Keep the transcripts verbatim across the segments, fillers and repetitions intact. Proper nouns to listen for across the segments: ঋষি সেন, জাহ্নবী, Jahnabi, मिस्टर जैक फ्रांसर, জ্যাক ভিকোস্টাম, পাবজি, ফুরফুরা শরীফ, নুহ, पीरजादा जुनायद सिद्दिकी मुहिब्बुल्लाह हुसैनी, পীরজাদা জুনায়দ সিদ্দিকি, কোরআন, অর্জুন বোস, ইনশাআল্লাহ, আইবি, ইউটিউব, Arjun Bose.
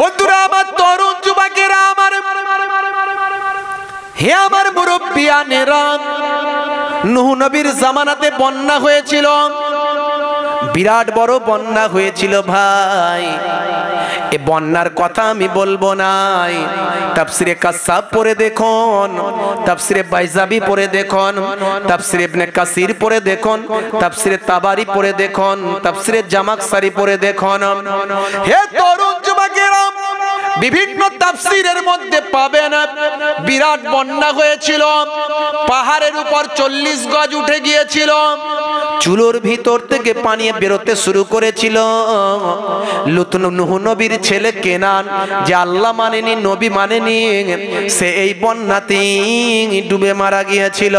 বন্ধুরা আমার তরুণ যুবকেরা আমার হে আমার মুরব্বিয়ানেরা নূহ নবীর জামানাতে বন্যা হয়েছিল বিরাট বড় বন্যা হয়েছিল ভাই এ বন্যার কথা আমি বলবো না তফসিরে কাসাব পড়ে দেখুন তফসিরে বাইজাবি পড়ে দেখুন তফসিরে ইবনে কাসির পড়ে দেখুন তফসিরে তবারি পড়ে দেখুন তফসিরে জমাক সারি পড়ে দেখুন হে তরুণ যুবকেরা বিভিন্ন তাফসীরের মধ্যে পাবেন বিরাট বন্যা হয়েছিল পাহাড়ের উপর চল্লিশ গজ উঠে গিয়েছিল চুলোর ভিতর থেকে পানি বেরোতে শুরু করেছিল লুত নূহ নবীর ছেলে কেনান যে আল্লাহ মানেনি নবী মানেনি সে এই বন্যাতেই ডুবে মারা গিয়েছিল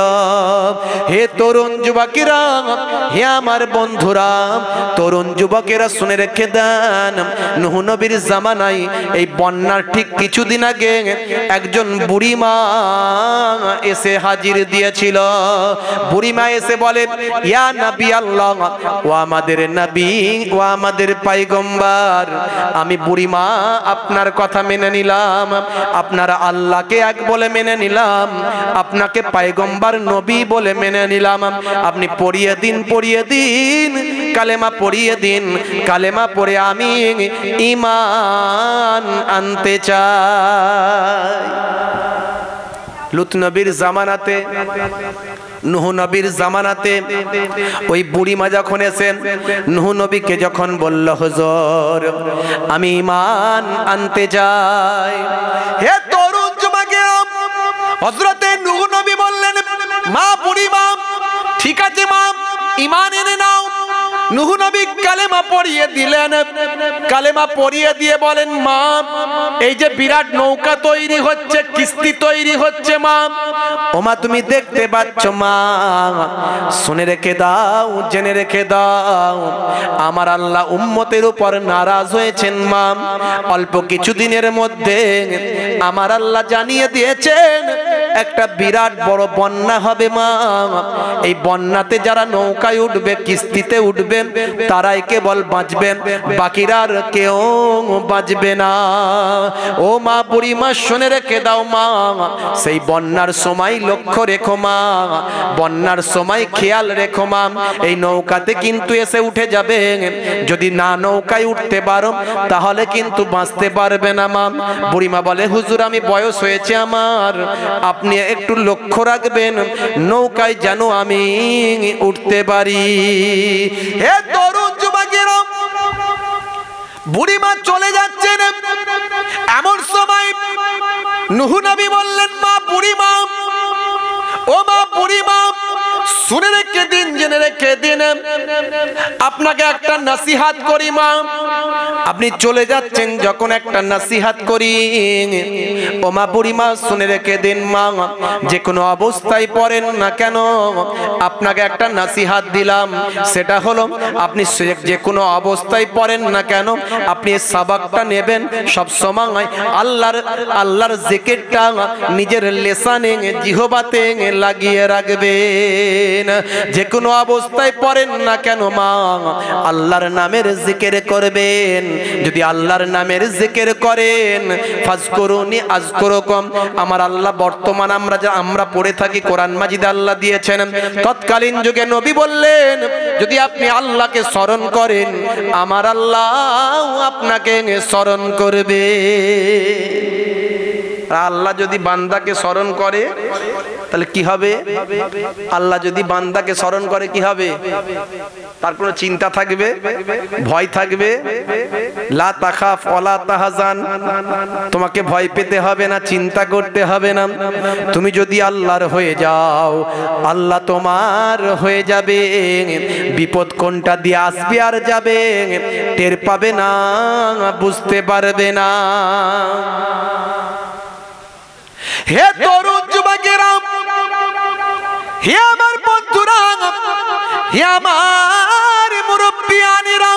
হে তরুণ যুবকেরা হে আমার বন্ধুরা তরুণ যুবকেরা শুনে রেখে দেন নূহ নবীর জামানায় এই বন্যার ঠিক কিছুদিন আগে একজন বুড়ি মা এসে হাজির দিয়েছিল বুড়ি মা এসে বলে ইয়া নবী আল্লাহ ও আমাদের নবী ও আমাদের পয়গম্বর আমি বুড়ি মা আপনার কথা মেনে নিলাম আপনার আল্লাহকে এক বলে মেনে নিলাম আপনাকে পয়গম্বর নবী বলে মেনে নিলাম আপনি পড়িয়ে দিন পড়িয়ে দিন কালেমা পড়িয়ে দিন কালেমা পড়ে আমি ঈমান আনতে চাই লুত নবীর জামানাতে নূহ নবীর জামানাতে ওই বুড়ি মা যখন এসেন নূহ নবীকে যখন বলল হুজুর আমি ঈমান আনতে চাই হে তরুণ যুবকেরা হযরত নূহ নবী বললেন মা বুড়ি মা ঠিক আছে মা ঈমান এনে নাও নূহ নবী কালেমা পড়িয়ে দিলেন কালেমা পড়িয়ে দিয়ে বলেন মা এই যে বিরাট নৌকা তৈরি হচ্ছে কিস্তি তৈরি হচ্ছে মা ওমা তুমি দেখতে পাচ্ছ মা শুনে রেখে দাও জেনে রেখে দাও আমার আল্লাহ উম্মতের উপর নারাজ হয়েছেন মা অল্প কিছুদিনের মধ্যে আমার আল্লাহ জানিয়ে দিয়েছেন একটা বিরাট বড় বন্যা হবে মা এই বন্যাতে যারা নৌকায় উঠবে কিস্তিতে উঠবে তারাই কেবল বাঁচবে বাকিরা আর কেউ বাঁচবে না ও মা বুড়ি মা শুনে রেখে দাও মা সেই বন্যার সময় লক্ষ্য রেখো মা বন্যার সময় খেয়াল রেখো মা এই নৌকাতে কিন্তু এসে উঠে যাবে যদি না নৌকায় উঠতে পারো তাহলে কিন্তু বাঁচতে পারবে না মা বুড়িমা বলে হুজুর আমি বয়স হয়েছে আমার আপনি একটু লক্ষ্য রাখবেন নৌকায় যেন আমি উঠতে পারি এ তরুণ যুবকেরা বুড়ি মা চলে যাচ্ছেন এমন সময় নূহ নবী বললেন মা বুড়ি মা ও মা বুড়ি মা শুনে রেখে দিন জেনে রেখে দিন আপনাকে একটা নসিহাত করি মা আপনি চলে যাচ্ছেন যখন একটা নসিহাত করি ও মা বুড়ি মা শুনে রেখে দিন মা যে কোনো অবস্থায় পড়েন না কেন আপনাকে একটা নসিহাত দিলাম সেটা হলো আপনি যে কোনো অবস্থায় পড়েন না কেন আপনি সাবাকটা নেবেন সব সময় আল্লাহর আল্লাহর জিকিরটা নিজের লেসানে জিহবাতে লাগিয়ে রাখবেন যে কোনো অবস্থায় পড়েন না কেন মা আল্লাহর নামের জিকির করবেন যদি আল্লাহর নামের জিকির করেন ফাজকুরুনি আজকুরুকুম আমার আল্লাহ বর্তমান আমরা যা আমরা পড়ে থাকি কোরআন মাজিদ আল্লাহ দিয়েছেন তৎকালীন যুগে নবী বললেন যদি আপনি আল্লাহকে স্মরণ করেন আমার আল্লাহ আপনাকে স্মরণ করবে আল্লাহ যদি বান্দাকে স্মরণ করে তাহলে কি হবে আল্লাহ যদি বান্দাকে স্মরণ করে কি হবে তার কোনো চিন্তা থাকবে ভয় থাকবে লা তাখাফ ওয়ালা তাহজান তোমাকে ভয় পেতে হবে না চিন্তা করতে হবে না তুমি যদি আল্লাহর হয়ে যাও আল্লাহ তোমার হয়ে যাবে বিপদ কোনটা দিয়ে আসবে আর যাবে টের পাবে না বুঝতে পারবে না হে তরুণ যুবকেরা হে আমার বন্ধুরা হে আমার মুরব্বিয়ানেরা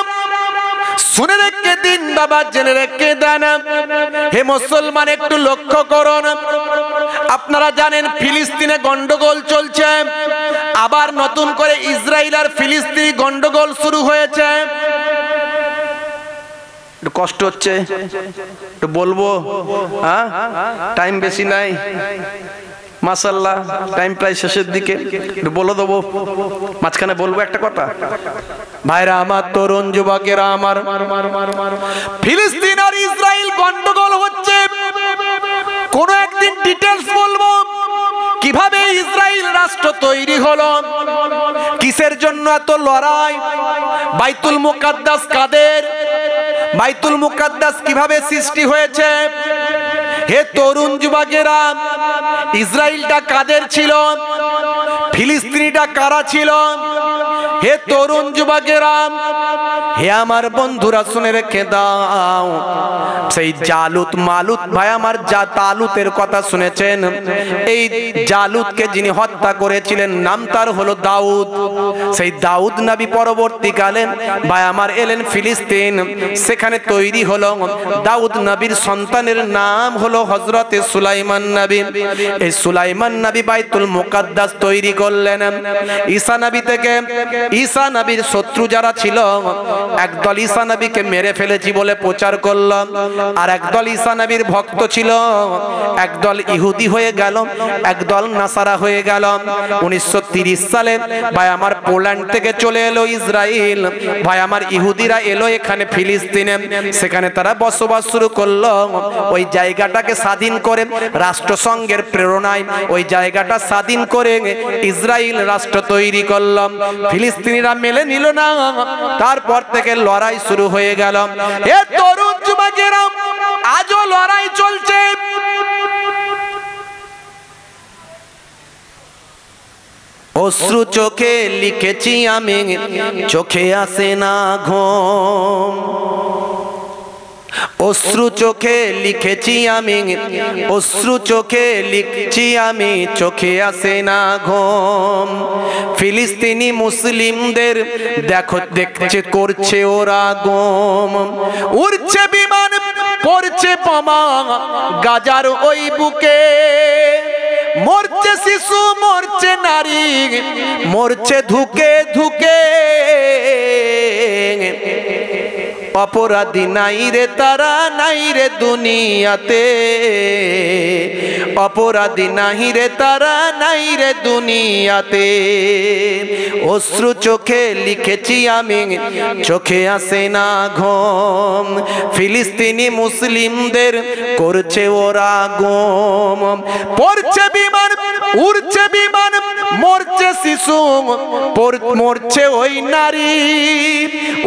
শুনে রেখে দিন বাবা জেনে রেখে দেন হে মুসলমান একটু লক্ষ্য করুন আপনারা জানেন ফিলিস্তিনে গন্ডগোল চলছে আবার নতুন করে ইসরাইল আর ফিলিস্তিনি গন্ডগোল শুরু হয়েছে একটু কষ্ট হচ্ছে একটু বলবো হ্যাঁ টাইম বেশি নাই মাশাআল্লাহ টাইম প্রায় শেষের দিকে একটু বলে দেব মাঝখানে বলবো একটা কথা ভাইরা আমার তরুণ যুবকেরা আমার ফিলিস্তিন আর ইসরায়েল গন্ডগোল হচ্ছে কোন একদিন ডিটেইলস বলবো কিভাবে ইসরায়েল রাষ্ট্র তৈরি হলো কিসের জন্য এত লড়াই বাইতুল মুকদ্দাস কাদের বাইতুল মুকদ্দাস কিভাবে সৃষ্টি হয়েছে হে তরুণ যুবকেরা ইসরায়েলটা কাদের ছিল ফিলিস্তিনিটা কারা ছিল হে তরুণ যুবকেরা হে আমার বন্ধুরা শুনে রেখে দাও সেই জালুত মালুত ভাই আমার যা তালুতের কথা শুনেছেন এই জালুতকে যিনি হত্যা করেছিলেন নাম তার হলো দাউদ সেই দাউদ নবী পরবর্তীকালে ভাই আমার এলেন ফিলিস্তিন সেখানে তৈরি হলো দাউদ নবীর সন্তানের নাম হলো হযরত সুলাইমান নবী এই সুলাইমান নবী বাইতুল মুকদ্দাস তৈরি করলেন ঈসা নবী থেকে ঈসা নবীর শত্রু যারা ছিল একদল ঈসা নবীকে মেরে ফেলেছি বলে প্রচার করল আর একদল ঈসা নবীর ভক্ত ছিল একদল ইহুদি হয়ে গেল একদল নাসারা হয়ে গেল উনিশশো তিরিশ সালে ভাই আমার পোল্যান্ড থেকে চলে এলো ইসরায়েল ভাই আমার ইহুদিরা এলো এখানে ফিলিস্তিনে সেখানে তারা বসবাস শুরু করলো ওই জায়গাটাকে স্বাধীন করে রাষ্ট্রসংঘের প্রেরণায় ওই জায়গাটা স্বাধীন করে ইসরায়েল রাষ্ট্র তৈরি করল ফিলিস্তিনিরা মেনে নিল না তারপর থেকে লড়াই শুরু হয়ে গেল এ তরুণ যুবকেরা আজও লড়াই চলছে অশ্রু চোখে লিখেছি আমি চোখে আসে না ঘুম অশ্রু চোখে লিখেছি আমি অশ্রু চোখে লিখছি আমি চোখে আসে না ঘুম ফিলিস্তিনি মুসলিমদের দেখো দেখছে করছে ওরা গম উড়ছে বিমান পড়ছে বোমা গাজার ওই বুকে মরছে শিশু মরছে নারী মরছে ধুকে ধুকে অপরাধী নাই রে তারা নাই রে দুনিয়াতে অপরাধী নাই রে তারা নাই রে দুনিয়াতে অশ্রু চোখে লিখেছি আমি চোখে আসে না ঘুম ফিলিস্তিনি মুসলিমদের করছে ওরা গম পড়ছে বিমান উড়ছে বিমান মরছে শিশু মরছে ওই নারী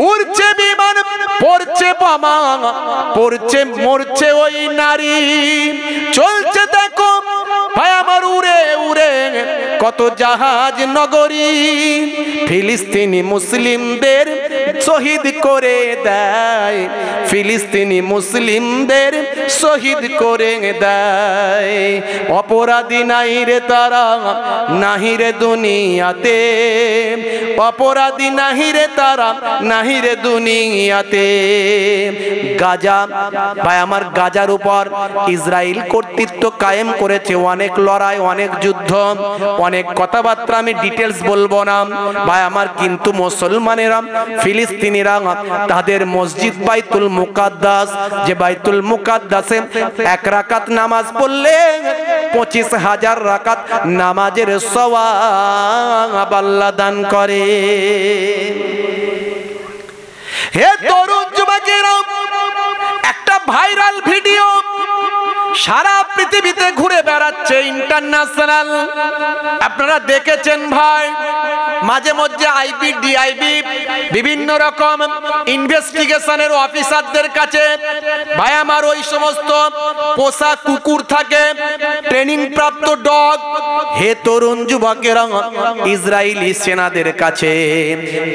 উড়ছে বিমান পড়ছে বাবা পড়ছে মরছে ওই নারী চলছে দেখো ভাই আমার উড়ে উড়ে কত জাহাজ নগরী ফিলিস্তিনি মুসলিমদের শহীদ করে দেয় ফিলিস্তিনি মুসলিমদের শহীদ করে দেয় অপরাধী নাই রে তারা নাহি রে দুনিয়াতে অপরাধী নাহি রে তারা নাহি রে দুনিয়াতে গাজা ভাই আমার গাজার উপর ইসরায়েল কর্তৃত্ব কায়েম করেছে অনেক লড়াই অনেক যুদ্ধ অনেক কথাবার্তা আমি ডিটেলস বলবো না ভাই আমার কিন্তু মুসলমানেরা ফিলিস্তিনিরা তাদের মসজিদ বাইতুল মুকদ্দাস যে বাইতুল মুকদ্দাসে এক রাকাত নামাজ পড়লে পঁচিশ হাজার রাকাত নামাজের সওয়াব আল্লাহ দান করে হে তরুণ যুবকেরা একটা ভাইরাল ভিডিও সারা পৃথিবীতে ঘুরে বেড়াচ্ছে ইন্টারন্যাশনাল আপনারা দেখেছেন ভাই মাঝে মধ্যে আইবি ডিআইবি বিভিন্ন রকম ইনভেস্টিগেশনের অফিসারদের কাছে ভাই আমার ওই সমস্ত পোষা কুকুর থাকে ট্রেনিং প্রাপ্ত ডগ হে তরুণ যুবকেরা ইসরায়েলি সেনাদের কাছে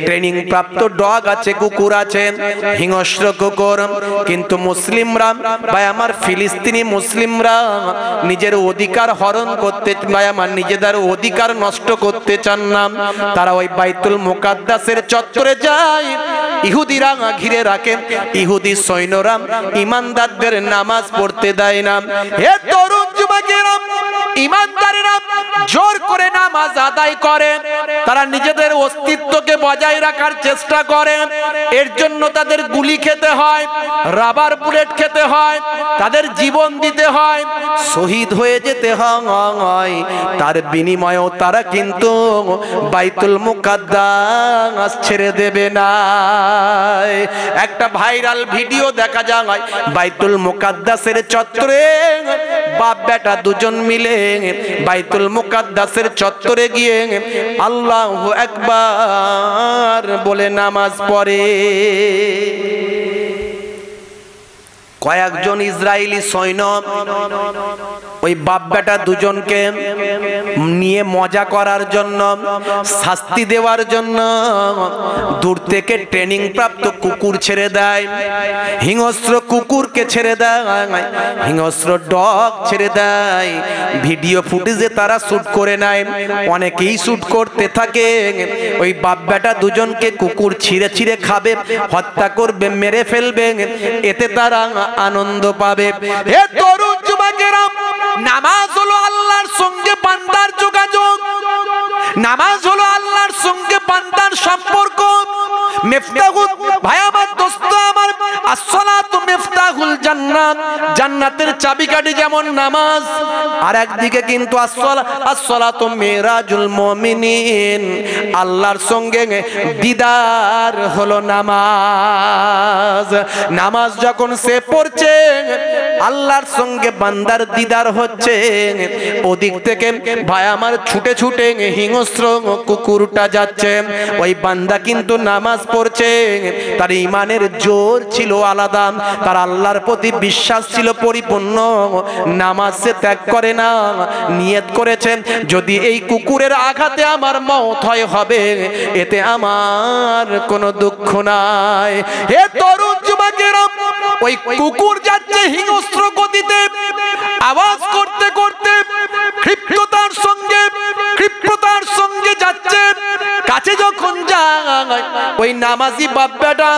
ট্রেনিং প্রাপ্ত ডগ আছে কুকুর আছে হিংস্র কুকুর কিন্তু মুসলিমরা ভাই আমার ফিলিস্তিনি মুসলিমরা নিজের অধিকার হরণ করতে ভাই আমার নিজেদের অধিকার নষ্ট করতে চান না তারা ওই বাইতুল মুকদ্দাসের চত্বরে যায় ইহুদিরা ঘিরে রাখে, ইহুদি সৈন্যরা ঈমানদারদের নামাজ পড়তে দেয় না। হে তরুণ যুবকেরা, ঈমানদারেরা জোর করে নামাজ আদায় করে, তারা নিজেদের অস্তিত্বকে বজায় রাখার চেষ্টা করে। এর জন্য তাদের গুলি খেতে হয়, রাবার বুলেট খেতে হয়, তাদের জীবন দিতে হয়, শহীদ হয়ে যেতে হয়। তার বিনিময়েও তারা কিন্তু বাইতুল মুকদ্দাস ছেড়ে দেবে না। একটা ভাইরাল ভিডিও দেখা যায়, বাইতুল মুকদ্দাসের চত্বরে বাপ বেটা দুজন মিলে বাইতুল মুকদ্দাসের চত্বরে গিয়ে আল্লাহু আকবার বলে নামাজ পড়ে। কয়েকজন ইসরায়েলি সৈন্য ওই বাপ বেটা দুজনকে নিয়ে মজা করার জন্য, শাস্তি দেওয়ার জন্য দূর থেকে ট্রেনিং প্রাপ্ত কুকুর ছেড়ে দেয়, হিংস্র কুকুরকে ছেড়ে দেয়, হিংস্র ডগ ছেড়ে দেয়। ভিডিও ফুটেজে তারা শ্যুট করে নেয়, অনেকেই শ্যুট করতে থাকে। ওই বাপ বেটা দুজনকে কুকুর ছিঁড়ে ছিঁড়ে খাবে, হত্যা করবে, মেরে ফেলবে, এতে তারা আনন্দ পাবে। হে তরুণ যুবকেরা, নামাজ হলো আল্লাহর সঙ্গে বান্দার যোগাযোগ, নামাজ হলো আল্লাহর সঙ্গে বান্দার সম্পর্ক। মিফতাহুল ভাই আমার দোস্ত আমার, আসসালাতু মিফতাহুল জান্নাত, জান্নাতের চাবিকাঠি যেমন নামাজ, আর একদিকে কিন্তু আসসালাতু আসসালাতু মিরাজুল মুমিনিন, আল্লাহর সঙ্গে দিদার হলো নামাজ। নামাজ যখন সে পড়ছে আল্লাহর সঙ্গে বান্দার দিদার হচ্ছে। ওদিক থেকে ভাই আমার ছুটে ছুটে হিংস্র কুকুরটা যাচ্ছে, ওই বান্দা কিন্তু নামাজ পড়ছে। তার ইমানের জোর ছিল আলাদা, তার আল্লাহর প্রতি বিশ্বাস ছিল পরিপূর্ণ। নামাজ সে ত্যাগ করে না, নিয়ত করেছে যদি এই কুকুরের আঘাতে আমার মওত হয় হবে, এতে আমার কোনো দুঃখ নাই। হে তরুণ যুবকেরা, ওই কুকুর যাচ্ছে হিংস্র গতিতে, আওয়াজ করতে করতে ক্ষিপ্রতার সঙ্গে ক্ষিপ্রতার সঙ্গে যাচ্ছে। কাছে যখন যায় ওই নামাজি বাপ বেটা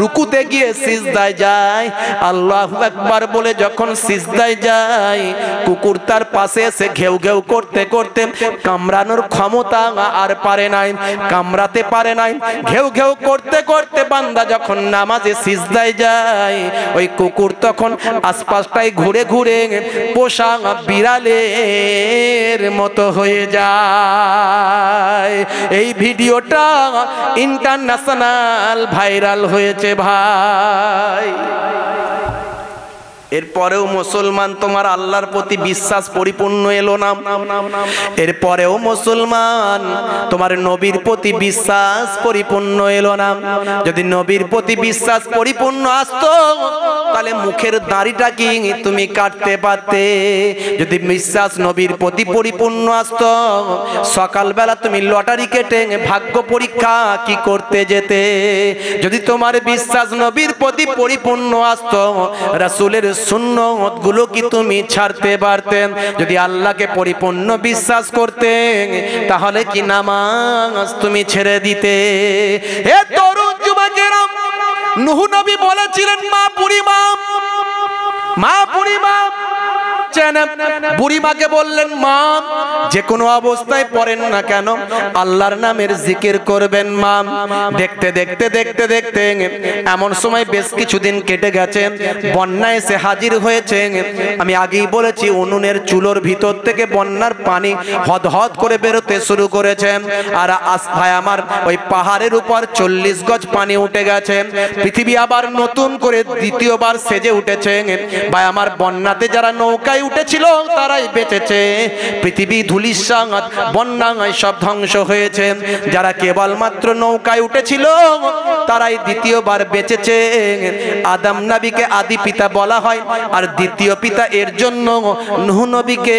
রুকুতে গিয়ে সিজদায় যায়, আল্লাহু আকবার বলে যখন সিজদায় যায়, কুকুর তার পাশে এসে ঘেউ ঘেউ করতে করতে কামড়ানোর ক্ষমতা আর পারে নাই, কামড়াতে পারে নাই। ঘেউ ঘেউ করতে করতে বান্দা যখন নামাজে সিজদায় যায়, ওই কুকুর তখন আশপাশটায় ঘুরে ঘুরে পোষা বিড়ালের মতো হয়ে যায়। এই ভিডিওটা ইন্টারন্যাশনাল ভাইরাল হয়েছে ভাই। এরপরেও মুসলমান তোমার আল্লাহর প্রতি বিশ্বাস পরিপূর্ণ এলো না, এরপরেও মুসলমান তোমার নবীর প্রতি বিশ্বাস পরিপূর্ণ এলো না। যদি নবীর প্রতি বিশ্বাস পরিপূর্ণ আসতো তাহলে মুখের দাড়িটা কি তুমি কাটতে পারতে। যদি বিশ্বাস নবীর প্রতি পরিপূর্ণ আসতো, সকালবেলা তুমি লটারি কেটে ভাগ্য পরীক্ষা কি করতে যেতে। যদি তোমার বিশ্বাস নবীর প্রতি পরিপূর্ণ আসতো, রাসূলের সুন্নত গুলো কি তুমি ছাড়তে পারতেন। যদি আল্লাহকে পরিপূর্ণ বিশ্বাস করতে, তাহলে কি নামাজ তুমি ছেড়ে দিতে। হে তরুণ যুবকেরা, নূহ নবী বলেছিলেন মা বুড়ি মা মা বুড়ি মা বুড়িমাকে বললেন, মা যে কোনো অবস্থায় পড়েন না কেন আল্লাহর নামের জিকির করবেন। মা দেখতে দেখতে দেখতে দেখতে এমন সময় বেশ কিছুদিন কেটে গেছে, বন্যা এসে হাজির হয়েছে। আমি আগেই বলেছি উনুনের চুলোর ভিতর থেকে বন্যার পানি হদ হদ করে বেরোতে শুরু করেছে, আর আস্থায় আমার ওই পাহাড়ের উপর চল্লিশ গজ পানি উঠে গেছে। পৃথিবী আবার নতুন করে দ্বিতীয়বার সেজে উঠেছে ভাই আমার। বন্যাতে যারা নৌকায় উঠেছিল তারাই বেঁচেছে, পৃথিবী ধূলিসাৎ বন্যায় সব ধ্বংস হয়েছে। যারা কেবলমাত্র নৌকায় উঠেছিল তারাই দ্বিতীয়বার বেঁচেছে। আদম নবীকে আদি পিতা বলা হয়, আর দ্বিতীয় পিতা এর জন্য নূহ নবীকে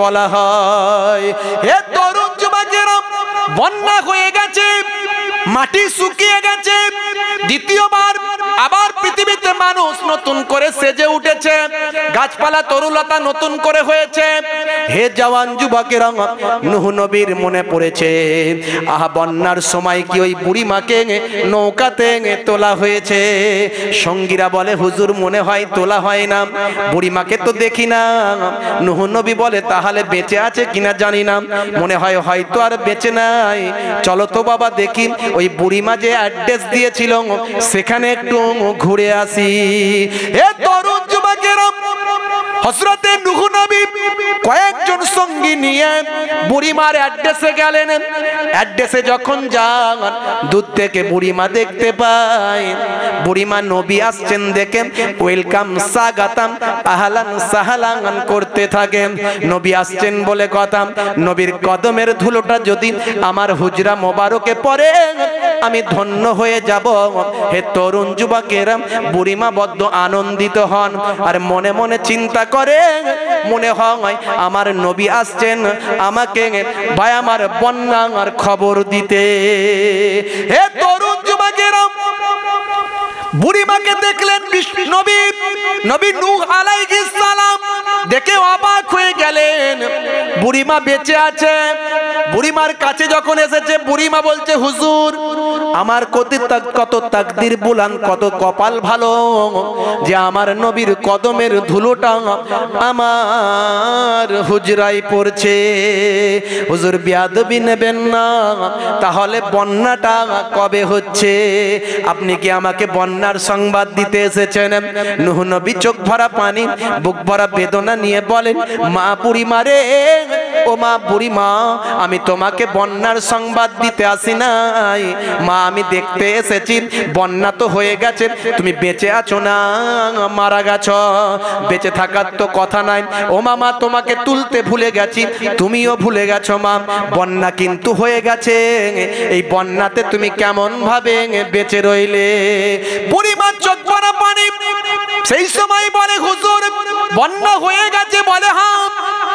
বলা হয়। হে তরুণ যুবকেরা, বন্যা হয়ে গেছে, মাটি শুকিয়ে গেছে, দ্বিতীয়বার আবার পৃথিবীতে মানুষ নতুন করে সেজে উঠেছে, গাছপালা তরুলতা নতুন করে হয়েছে। হে জওয়ান যুবকেরা, নূহ নবীর মনে পড়েছে আহ বন্যার সময় কি ওই বুড়ি মাকে নৌকাতে তোলা হয়েছে। সঙ্গীরা বলে হুজুর মনে হয় তোলা হয় না, বুড়ি মাকে তো দেখি না। নূহ নবী বলে তাহলে বেঁচে আছে কিনা জানি না, মনে হয় হয়তো আর বেঁচে নাই। চলো তো বাবা দেখি ওই বুড়ি মা যে অ্যাড্রেস দিয়েছিল সেখানে একটু ঘুরে আসি। এ তরুণ যুবকেরা, হযরত নূহ নবী কয়েকজন সঙ্গী নিয়ে বুড়িমার অ্যাড্রেসে গেলেন। অ্যাড্রেসে যখন যান, দূর থেকে বুড়িমা দেখতে পায়। বুড়িমা নবী আসছেন দেখে ওয়েলকাম স্বাগতম আহলান সাহলান করতে থাকেন। নবী আসছেন বলে কথা, নবীর কদমের ধুলোটা যদি আমার হুজরা মোবারকে পড়ে আমি ধন্য হয়ে যাব। হে তরুণ যুবকেরা, বুড়িমা বড্ড আনন্দিত হন আর মনে মনে চিন্তা করে, মনে হয় আমার নবী আসছেন আমাকে ভাই আমার বন্যার খবর দিতে। হে তরুণ যুবকেরা, বুড়িমাকে দেখলেন নবী নবী নূহ আলাইহিস সালাম, দেখে অবাক হয়ে গেলেন। বুড়িমা বেঁচে আছে। বুড়িমার কাছে যখন এসেছে, বুড়িমা বলছে হুজুর আমার কত কত তাকদির বুলান, কত কপাল ভালো যে আমার নবীর কদমের ধুলোটা আমার হুজরায় পড়ছে। হুজুর বেয়াদবি নেবেন না, তাহলে বন্যাটা কবে হচ্ছে? আপনি কি আমাকে বন্যার সংবাদ দিতে এসেছেন? নূহ নবী চোখ ভরা পানি, বুক ভরা বেদনা নিয়ে বলেন, মা বুড়িমা রে, ও মা বুড়িমা, আমি তোমাকে বন্যার সংবাদ দিতে আসি নাই। মা আমি দেখতে এসেছি বন্যা তো হয়ে গেছে, তুমি বেঁচে আছো না মারা গেছো? বেঁচে থাকার তো কথা নাই। ও মা, মা তোমাকে তুলতে ভুলে গেছি, তুমিও ভুলে গেছো মা। বন্যা কিন্তু হয়ে গেছে, এই বন্যাতে তুমি কেমন ভাবে বেঁচে রইলে? বুড়িমা চোখ ভরা পানি। সেই সময় বলে হুজুর বন্যা হয়ে গেছে। বলে হ্যাঁ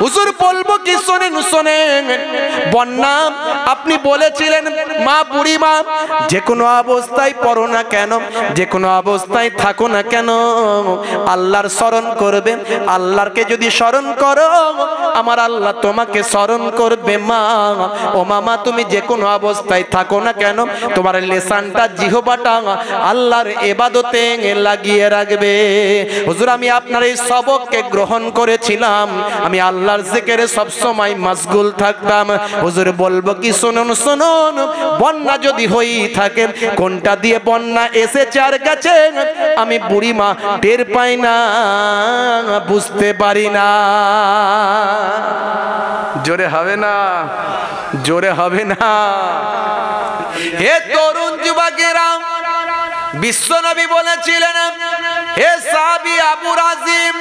হুজুর, বলবো কি? শোনেন শোনেন, বন্যা আপনি বলেছিলেন মা বুড়িমা যে কোনো অবস্থায় পড়ো না কেন, যে কোনো অবস্থায় থাকো না কেন, আল্লাহর স্মরণ করবে। আল্লাহকে যদি স্মরণ করো, আমার আল্লাহ তোমাকে স্মরণ করবে। মা ও মামা, তুমি যে কোনো অবস্থায় থাকো না কেন, তোমার লেসানটা জিহবাটা আল্লাহর এবাদতে লাগিয়ে রাখবে। হুজুর আমি আপনার এই সবককে গ্রহণ করেছিলাম, আমি আল্লাহর জিকিরে সব সময় মশগুল থাকতাম। হুজুর বলবো কি? শুনুন শুনুন, বন্যা যদি হই থাকেন, কোনটা দিয়ে বন্যা এসেছে আর গেছে আমি বুড়িমা টের পাই না, বুঝতে পারি না। জোরে হবে না, জোরে হবে না। হে তরুণ যুবকেরা, বিশ্ব নবী বলেছিলেন, হে সাহাবী আবু রাজিম,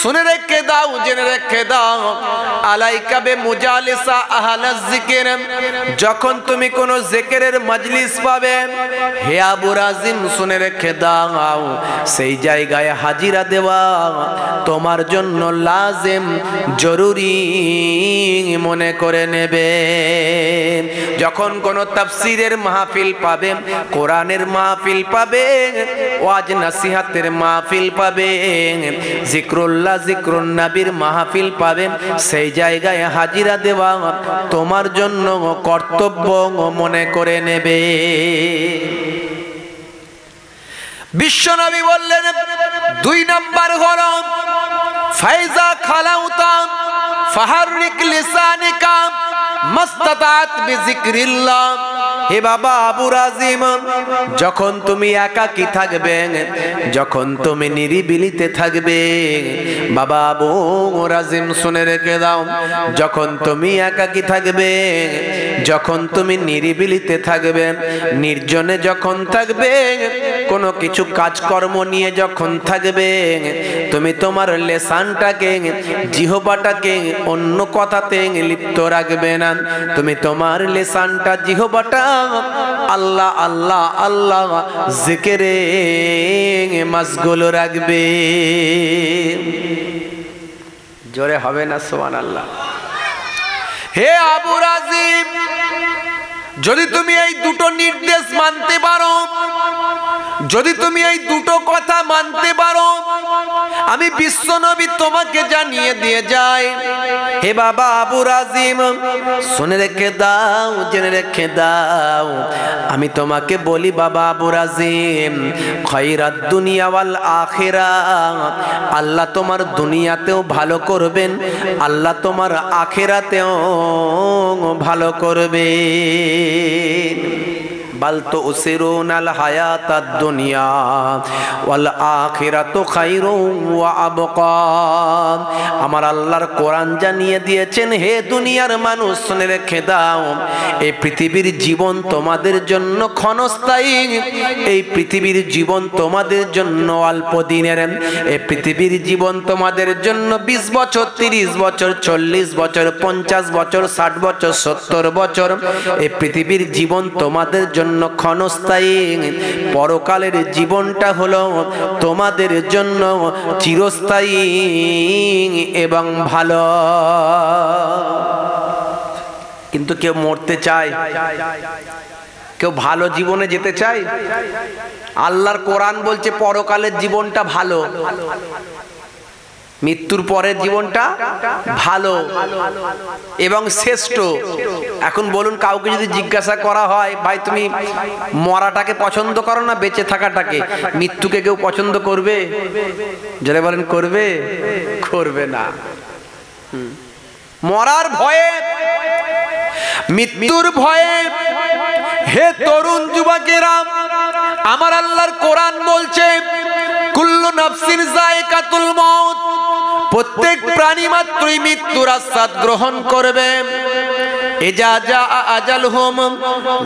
শুনে রেখে দাও, জেনে রেখে দাও, আলাইকা বে মুজালিসা আহলাজ যিকির, যখন তুমি কোন জিকিরের মজলিস পাবে, হে আবু রাজিম শুনে রেখে দাও, সেই জায়গায় হাজিরা দেওয়া তোমার জন্য লাজিম জরুরি মনে করে নেবে। যখন কোন তাফসীরের মাহফিল পাবে, কোরআনের মাহফিল পাবে, ওয়াজ নসিহতের মাহফিল পাবে, জিক্রুল্লাহ জিক্রুন নবীর মাহফিল পাবে, সেই জায়গায় হাজিরা দেওয়া তোমার জন্য কর্তব্য মনে করে নেবে। বিশ্ব নবী বললেন, দুই নাম্বার হলো ফাইজা খালাউতা ফাহারিক লিসানিকা মাসতাতাত বিযিকরিল্লাহ। হে বাবা আবু রাজিম, যখন তুমি একাকী থাকবে, যখন তুমি নিরিবিলিতে থাকবে, বাবা আবু রাজিম শুনে রেখে দাও, যখন তুমি একাকী থাকবে, যখন তুমি নিরিবিলিতে থাকবে, নির্জনে যখন থাকবে, কোনো কিছু কাজকর্ম নিয়ে যখন থাকবে, তুমি তোমার লেসানটাকে জিহবাটাকে অন্য কথাতে লিপ্ত রাখবে না। তুমি তোমার লেসানটা জিহবাটা আল্লাহ আল্লাহ আল্লাহ জিকিরে মশগুল রাখবে। জোরে হবে না সুবহানাল্লাহ। হে আবু রাজিব, যদি তুমি এই দুটো নির্দেশ মানতে পারো, যদি তুমি এই দুটো কথা মানতে পারো আমি বিশ্বনবী তোমাকে জানিয়ে দিয়ে যাই। হে বাবা আবু রাজিম শুনে রেখে দাও, জেনে রেখে দাও, আমি তোমাকে বলি বাবা আবু রাজিম, খায়রাত দুনিয়া ওয়াল আখিরাহ, আল্লাহ তোমার দুনিয়াতেও ভালো করবেন, আল্লাহ তোমার আখিরাতেও ভালো করবেন। बल तो उसिरून अल हयात दुनिया वल आखिरत खैरुन व अबका। আমার আল্লাহর কোরআন জানিয়ে দিয়েছেন হে দুনিয়ার মানুষ শুনে রেখে দাও, এই পৃথিবীর জীবন তোমাদের জন্য ক্ষণস্থায়ী, এই পৃথিবীর জীবন তোমাদের জন্য অল্প দিনের, এই পৃথিবীর জীবন তোমাদের জন্য বিশ বছর, তিরিশ বছর, চল্লিশ বছর, পঞ্চাশ বছর, ষাট বছর, সত্তর বছর, এই পৃথিবীর জীবন তোমাদের জন্য ক্ষণস্থায়ী, পরকালের জীবনটা হলো তোমাদের জন্য চিরস্থায়ী এবং ভালো। কিন্তু কেউ মরতে চায়, কেউ ভালো জীবনে যেতে চায়। আল্লাহর কোরআন বলছে পরকালের জীবনটা ভালো, মৃত্যুর পরের জীবনটা ভালো এবং শ্রেষ্ঠ। এখন বলুন কাউকে যদি জিজ্ঞাসা করা হয় ভাই তুমি মরাটাকে পছন্দ করো না বেঁচে থাকাটাকে, মৃত্যুকে কেউ পছন্দ করবে? যারা বলেন করবে, করবে না। মরার ভয়ে, মৃত্যুর ভয়ে হে তরুণ যুবকেরা আমার আল্লাহর কোরআন বলছে কুল্লু নাফসিন যায়কাতুল মউত, প্রত্যেক প্রাণী মাত্রই মৃত্যুর আস্বাদ গ্রহণ করবে। ইজা জা আজালহুম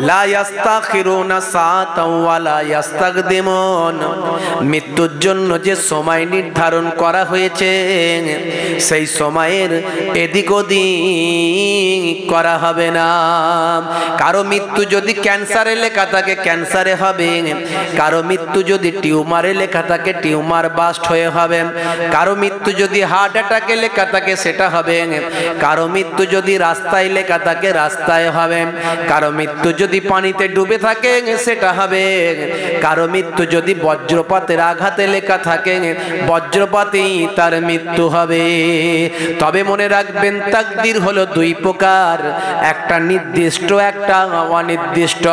লা ইস্তাখিরুনা সাআতাও ওয়া লা ইস্তাকদিমুন, মৃত্যুর জন্য যে সময় নির্ধারণ করা হয়েছে সেই সময়ের এদিক ওদিক করা হবে না। কারো মৃত্যু যদি ক্যান্সারে লেখা থাকে ক্যান্সারে হবে, কারো মৃত্যু যদি টিউমারে লেখা থাকে টিউমার বাস্ট হয়ে হবে, কারো মৃত্যু যদি হার্ট অ্যাটাকে লেখা থাকে সেটা হবে, কারো মৃত্যু যদি রাস্তায় লেখা থাকে রাস্তায় হবে, কারো মৃত্যু যদি পানিতে ডুবে থাকে সেটা হবে, কারো মৃত্যু যদি বজ্রপাতের আঘাতে লেখা থাকে বজ্রপাতেই তার মৃত্যু হবে। তবে মনে রাখবেন তাকদির হলো দুই প্রকার, একটা নির্দিষ্ট একটা অনির্দিষ্ট।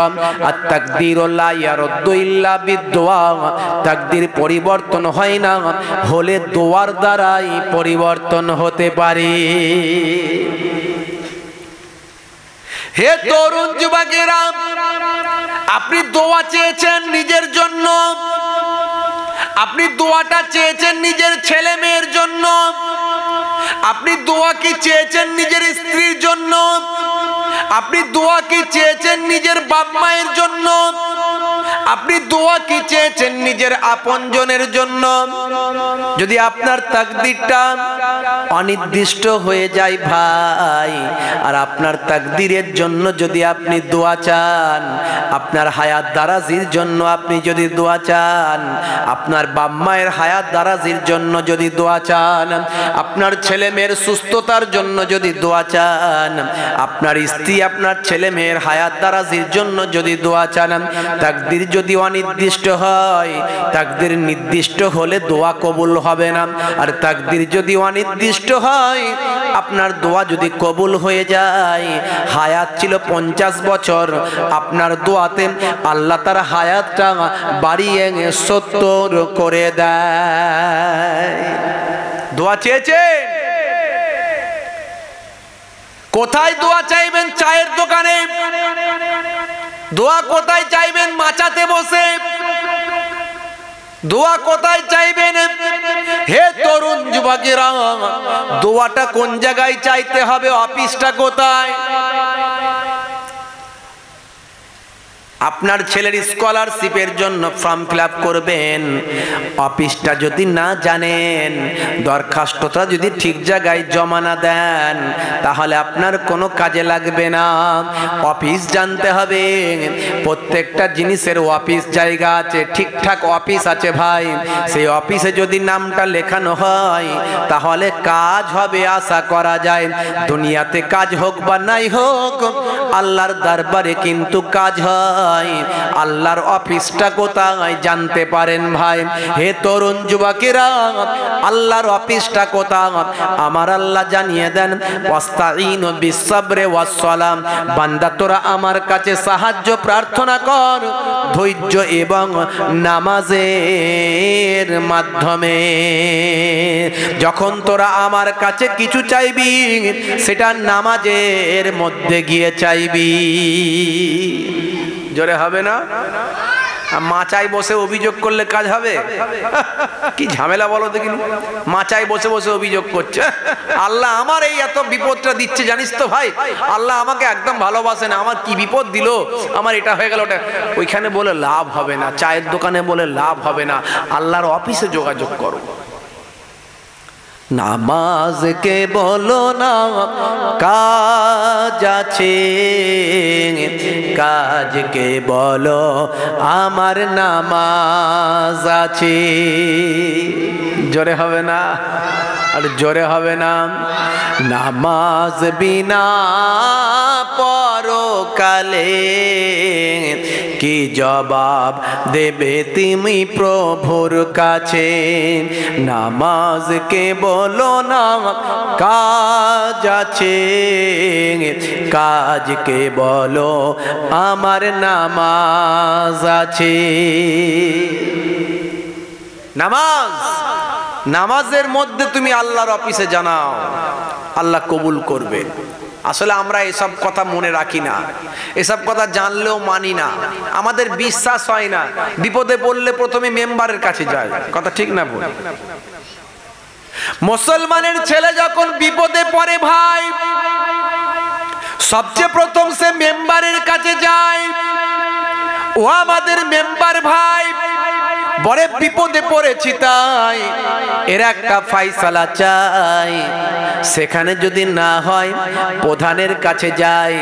আর তাকদির লা ইয়ারদ্দু ইল্লা বিদুয়া, তাকদির পরিবর্তন হয় না, হলে দোয়ার দ্বারাই পরিবর্তন হতে পারে। হে তরুণ যুবকেরা আপনি দোয়া চেয়েছেন নিজের জন্য, আপনি দোয়াটা চেয়েছেন নিজের ছেলে মেয়ের জন্য, আপনি দোয়া কি চেয়েছেন নিজের স্ত্রীর জন্য, আপনি দোয়া কি চেয়েছেন নিজের বাপ মায়ের জন্য, আপনি দোয়া কি চেয়েছেন নিজের আপনজনের জন্য। যদি আপনার তাকদীরটা অনির্দিষ্ট হয়ে যায় ভাই, আর আপনার তাকদীরের জন্য যদি আপনি দোয়া চান, আপনার হায়াত দারাজির জন্য আপনি যদি দোয়া চান, আপনার বাপ মায়ের হায়াত দারাজির জন্য যদি দোয়া চান, আপনার ছেলে মেয়ের সুস্থতার জন্য যদি দোয়া চান, আপনার স্ত্রী আপনার ছেলে মেয়ের হায়াত দারাজির জন্য যদি দোয়া চান, তাকদীর যদি অনির্দিষ্ট হয়, তাকদীর নির্দিষ্ট হলে দোয়া কবুল হবে না। আর তাকদীর যদি অনির্দিষ্ট হয়, আপনার দোয়া যদি কবুল হয়ে যায়, হায়াত ছিল পঞ্চাশ বছর, আপনার দোয়াতে আল্লাহ তার হায়াতটা বাড়িয়ে সত্তর করে দেয়। দোয়া চেয়েছে কোথায়? দোয়া চাইবেন চায়ের দোকানে, দোয়া কোথায় চাইবেন? মাচাতে বসে। দোয়া কোথায় চাইবেন? হে তরুণ যুবকেরা দোয়াটা কোন জায়গায় চাইতে হবে? অফিসটা কোথায়? আপনার ছেলের স্কলারশিপের জন্য ফর্ম ফিল আপ করবেন, অফিসটা যদি না জানেন, দরখাস্তটা যদি ঠিক জায়গায় জমা না দেন তাহলে আপনার কোনো কাজে লাগবে না। অফিস জানতে হবে, প্রত্যেকটা জিনিসের অফিস জায়গা আছে, ঠিকঠাক অফিস আছে ভাই, সেই অফিসে যদি নামটা লেখানো হয় তাহলে কাজ হবে আশা করা যায়। দুনিয়াতে কাজ হোক বা নাই হোক আল্লাহর দরবারে কিন্তু কাজ হয়। আল্লাহর অফিসটা কোথায় জানতে পারেন ভাই? হে তরুণ যুবকেরা, আল্লাহর অফিসটা কোথায় আমার আল্লাহ জানিয়ে দেন। ওয়াস্তাইনু বিসসবরে ওয়াসসালাম, বান্দা তোরা আমার কাছে সাহায্য প্রার্থনা কর ধৈর্য এবং নামাজের মাধ্যমে। যখন তোরা আমার কাছে কিছু চাইবি সেটা নামাজের মধ্যে গিয়ে চাইবি। জোরে হবে না? মাচাই বসে অভিযোগ করলে কাজ হবে? কি ঝামেলা বলো দেখি। মাচাই বসে বসে অভিযোগ করছে, আল্লাহ আমার এই এত বিপদটা দিচ্ছে জানিস তো ভাই, আল্লাহ আমাকে একদম ভালোবাসে না, আমার কি বিপদ দিল, আমার এটা হয়ে গেল ওটা। ওইখানে বলে লাভ হবে না, চায়ের দোকানে বলে লাভ হবে না, আল্লাহর অফিসে যোগাযোগ করো। নামাজ কে বলো না কাজ আছে, কাজ কে বলো আমার নামাজ আছে। জোরে হবে না? আর জোরে হবে না? নামাজ বিনা পরকালে কি জবাব দেবে তুমি প্রভুর কাছে। নামাজ কে বলো না কাজ আছে, কাজ কে বলো আমার নামাজ আছে। নামাজ, নামাজের মধ্যে তুমি আল্লাহর অফিসে জানাও, আল্লাহ কবুল করবে। আসলে আমরা এসব কথা মনে রাখি না, এসব কথা জানলেও মানি না, আমাদের বিশ্বাস হয় না। বিপদে পড়লে প্রথমে মেম্বারের কাছে যায়, কথা ঠিক না বল? মুসলমানের ছেলে যখন বিপদে পড়ে ভাই, সবচেয়ে প্রথম সে মেম্বারের কাছে যায়। ও আমাদের মেম্বার ভাই, বড় বিপদে পড়েছি তাই এর একটা ফয়সালা চাই, সেখানে যদি না হয় প্রধানের কাছে যায়।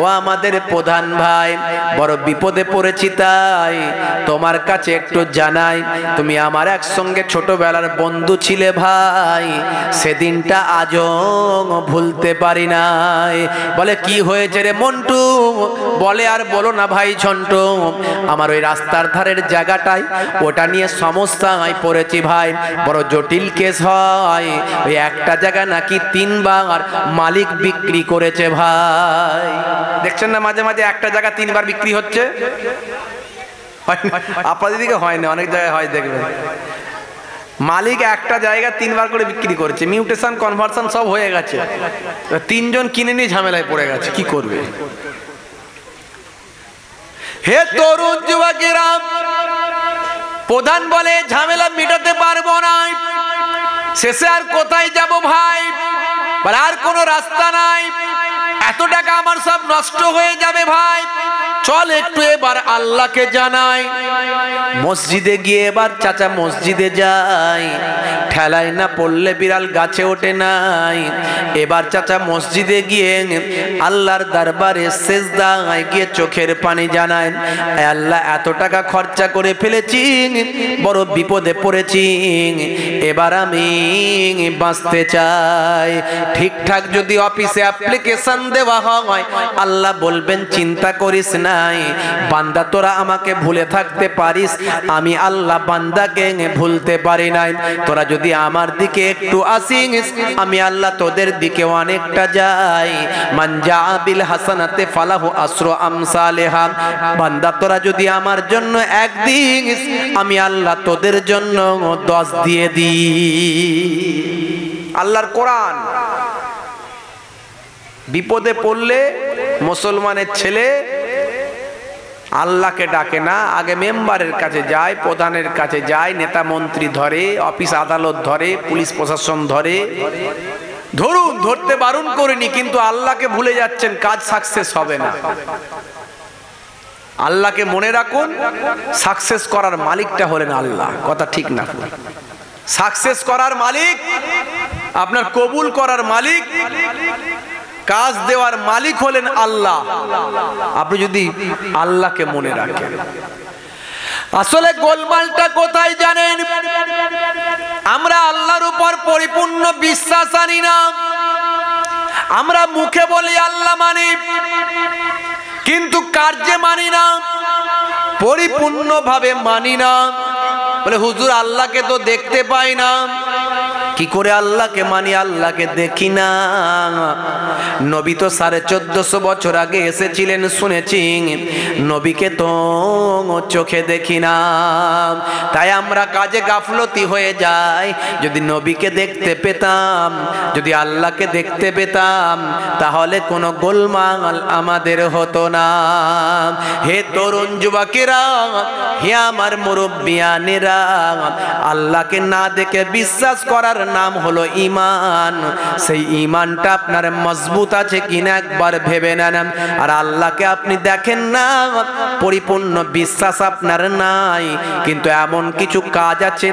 ও আমাদের প্রধান ভাই, বড় বিপদে পড়েছি তাই তোমার কাছে একটু জানাই, তুমি আমার একসঙ্গে ছোটবেলার বন্ধু ছিলে ভাই, সেদিনটা আজও ভুলতে পারি নাই। বলে কি হয়েছে রে মন্টু? বলে আর বলো না ভাই ঝন্টু, আমার ওই রাস্তার ধারের জায়গাটায় ওটা নিয়ে সমস্যায় পড়েছি ভাই, বড় জটিল কেস হয়। ওই একটা জায়গা নাকি তিনবার মালিক বিক্রি করেছে ভাই। দেখছেন না মাঝে মাঝে একটা জায়গা তিনবার বিক্রি হচ্ছে? আপনাদের দিকে হয় না, অনেক জায়গায় হয় দেখবেন। মালিক একটা জায়গা তিনবার করে বিক্রি করেছে, মিউটেশন কনভার্সন সব হয়ে গেছে, তিনজন কিনে নিয়ে ঝামেলায় পড়ে গেছে, কি করবে? হে তরুণ যুবকেরা, প্রধান বলে ঝামেলা মিটাতে পারবো না, শেষে আর কোথায় যাব ভাই, আর কোনো রাস্তা নাই, এত টাকা আমার সব নষ্ট হয়ে যাবে ভাই, চল একটু এবার আল্লাহকে জানাই। মসজিদে গিয়ে এবার চাচা মসজিদে যায়, ঠেলায় না পড়লে বিড়াল গাছে ওঠে নাই। এবার চাচা মসজিদে গিয়ে আল্লাহর দরবারে সিজদায় গিয়ে চোখের পানি জানায়, আল্লাহ এত টাকা খরচা করে ফেলেছি, বড় বিপদে পড়েছি, এবার আমি বাঁচতে চাই। ঠিকঠাক যদি অফিসে অ্যাপ্লিকেশন দেওয়া হয়, আল্লাহ বলবেন চিন্তা করিস না, বান্দা তোরা আমাকে ভুলে থাকতে পারিস, আমি আল্লাহ বান্দাকে ভুলতে পারি নাই। তোরা যদি আমার দিকে একটু আসিস, আমি আল্লাহ তোদের দিকে অনেকটা যাই। মান জা বিল হাসানাতে ফালাহু আসরু আমসালিহা, বান্দা তোরা যদি আমার জন্য এক দিস, আমি আল্লাহ তোদের জন্য দশ দিয়ে দিই। আল্লাহর কোরআন। বিপদে পড়লে মুসলমানের ছেলে আল্লাহকে ডাকে না, আগে মেম্বারের কাছে যায়, প্রধানের কাছে যায়, নেতা মন্ত্রী ধরে, অফিস আদালত ধরে, পুলিশ প্রশাসন ধরে। ধরুন, ধরতে বারণ করিনি, কিন্তু আল্লাহকে ভুলে যাচ্ছেন, কাজ সাকসেস হবে না। আল্লাহকে মনে রাখুন, সাকসেস করার মালিকটা হলেন আল্লাহ, কথা ঠিক না? সাকসেস করার মালিক, আপনার কবুল করার মালিক, কাজ দেওয়ার মালিক হলেন আল্লাহ। আপনি যদি আল্লাহকে মনে রাখেন। আসলে গোলমালটা কোথায় জানেন? আমরা আল্লাহর উপর পরিপূর্ণ বিশ্বাস আনি না, আমরা মুখে বলি আল্লাহ মানি কিন্তু কার্যে মানি না পরিপূর্ণভাবে মানি না বলে হুজুর আল্লাহকে তো দেখতে পাই না কি করে আল্লাহকে মানি আল্লাহকে দেখি না নবী তো चौदह सौ पचास বছর আগে এসেছিলেন শুনেছি নবীকে তো চোখে দেখি না তাই আমরা কাজে গাফলতি হয়ে যায় যদি নবীকে দেখতে পেতাম যদি আল্লাহকে দেখতে পেতাম তাহলে কোনো গোলমাল আমাদের হতো না হে তরুণ যুবকেরা হে আমার মুরব্বিয়ানেরা আল্লাহকে না দেখে বিশ্বাস করার नाम हलो ईमान से ईमान मजबूत आछे किना एकबार भेबे नेन और आल्लाह के आपनी देखें ना परिपूर्ण विश्वास आपनार नाई किन्तु एमन किछु काज आछे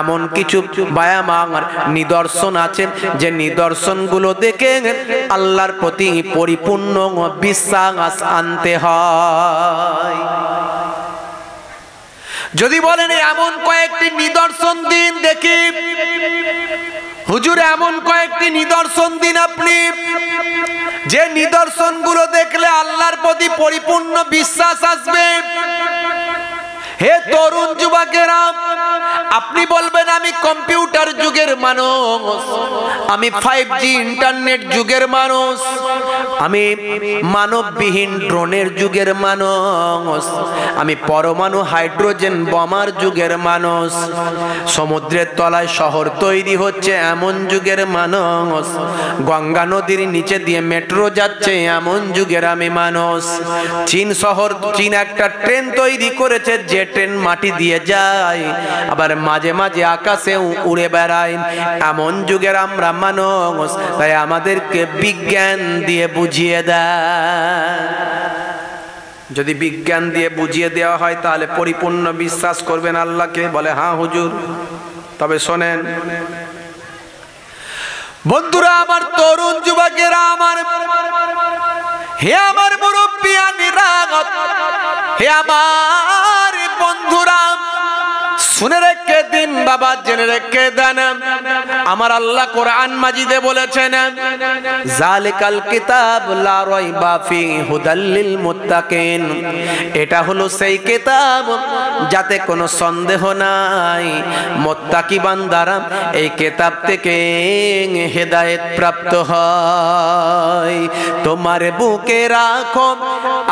एमन किछु व्यायाम निदर्शन आछे जे निदर्शनगुलो देखे आल्लाहर प्रति परिपूर्ण विश्वास आनते हय যদি বলেন এমন কয়েকটি নিদর্শন দিন দেখি হুজুর এমন কয়েকটি নিদর্শন দিন আপনি যে নিদর্শনগুলো দেখলে আল্লাহর প্রতি পরিপূর্ণ বিশ্বাস আসবে হে তরুণ যুবকেরা আপনি বলবেন আমি কম্পিউটার যুগের মানুষ আমি फाइव जी ইন্টারনেট যুগের মানুষ আমি মানববিহীন ড্রোনের যুগের মানুষ আমি পরমাণু হাইড্রোজেন বোমার যুগের মানুষ সমুদ্রের তলায় শহর তৈরি হচ্ছে এমন যুগের মানুষ গঙ্গা নদীর নিচে দিয়ে মেট্রো যাচ্ছে এমন যুগের আমি মানুষ চীন শহর চীন একটা ট্রেন তৈরি করেছে যে ট্রেন মাটি দিয়ে যায় আবার মাঝে মাঝে আকাশে উড়ে বেড়ায় এমন যুগের আমরা মানুষ তাই আমাদেরকে বিজ্ঞান দিয়ে বুঝিয়ে দেয় যদি বিজ্ঞান দিয়ে বুঝিয়ে দেওয়া হয় তাহলে পরিপূর্ণ বিশ্বাস করবেন আল্লাহকে বলে হ্যাঁ হুজুর তবে শোনেন বন্ধুরা আমার তরুণ যুবকেরা আমার হে আমার মুরব্বি আনিরাগত হে আমার বন্ধুরা सुने रखे दिन बाबा जेने रखे दिन अमर अल्लाह कुरान मजीदे बोले छेने जालिकल किताब ला रैबा फी हुदाल लिल मुत्ताकिन एटा हलो सेई किताब जाते कोनो संदेह नाई मुत्ताकी बान्दारा एई किताब थेके हिदायत प्राप्त हय तोमार बुके राखो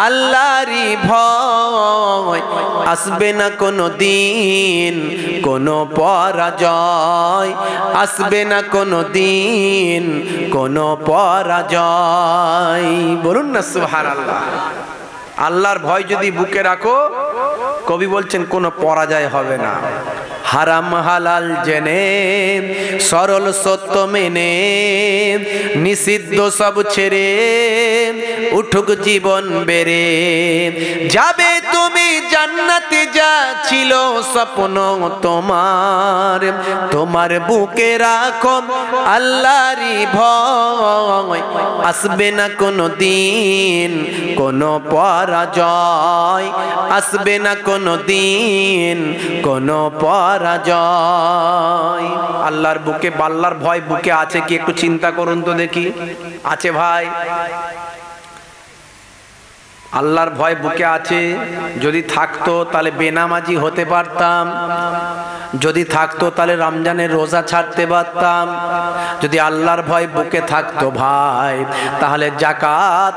आल्लाहरी भय आसबे ना कोनो दिन कोनो पराजय आसबे ना कोनो दिन कोनो पराजय बोलुन ना सुबहानाल्लाह आल्लाहर भय जदि बुके राखो कवि बोलछेन कोनो पराजय होबे ना हाराम हालाल जेने सरल सत्य मेने निषिद्ध सब छेड़े उठुक जीवन बेरे जाबे तुमी জান্নাতে যা ছিল স্বপ্ন তোমার তোমার বুকে রাখো আল্লাহরই ভয় আসবে না কোনো দিন কোনো পরাজয় আসবে না কোনো দিন কোনো পরাজয় আল্লাহর বুকে আল্লাহর ভয় বুকে আছে কি একটু চিন্তা করুন তো দেখি আছে ভাই আল্লাহর ভয় বুকে আছে যদি থাকতো তাহলে বেনামাজি হতে পারতাম যদি থাকতো তাহলে রমজানের রোজা ছাড়তে পারতাম যদি আল্লাহর ভয় বুকে থাকতো ভাই তাহলে যাকাত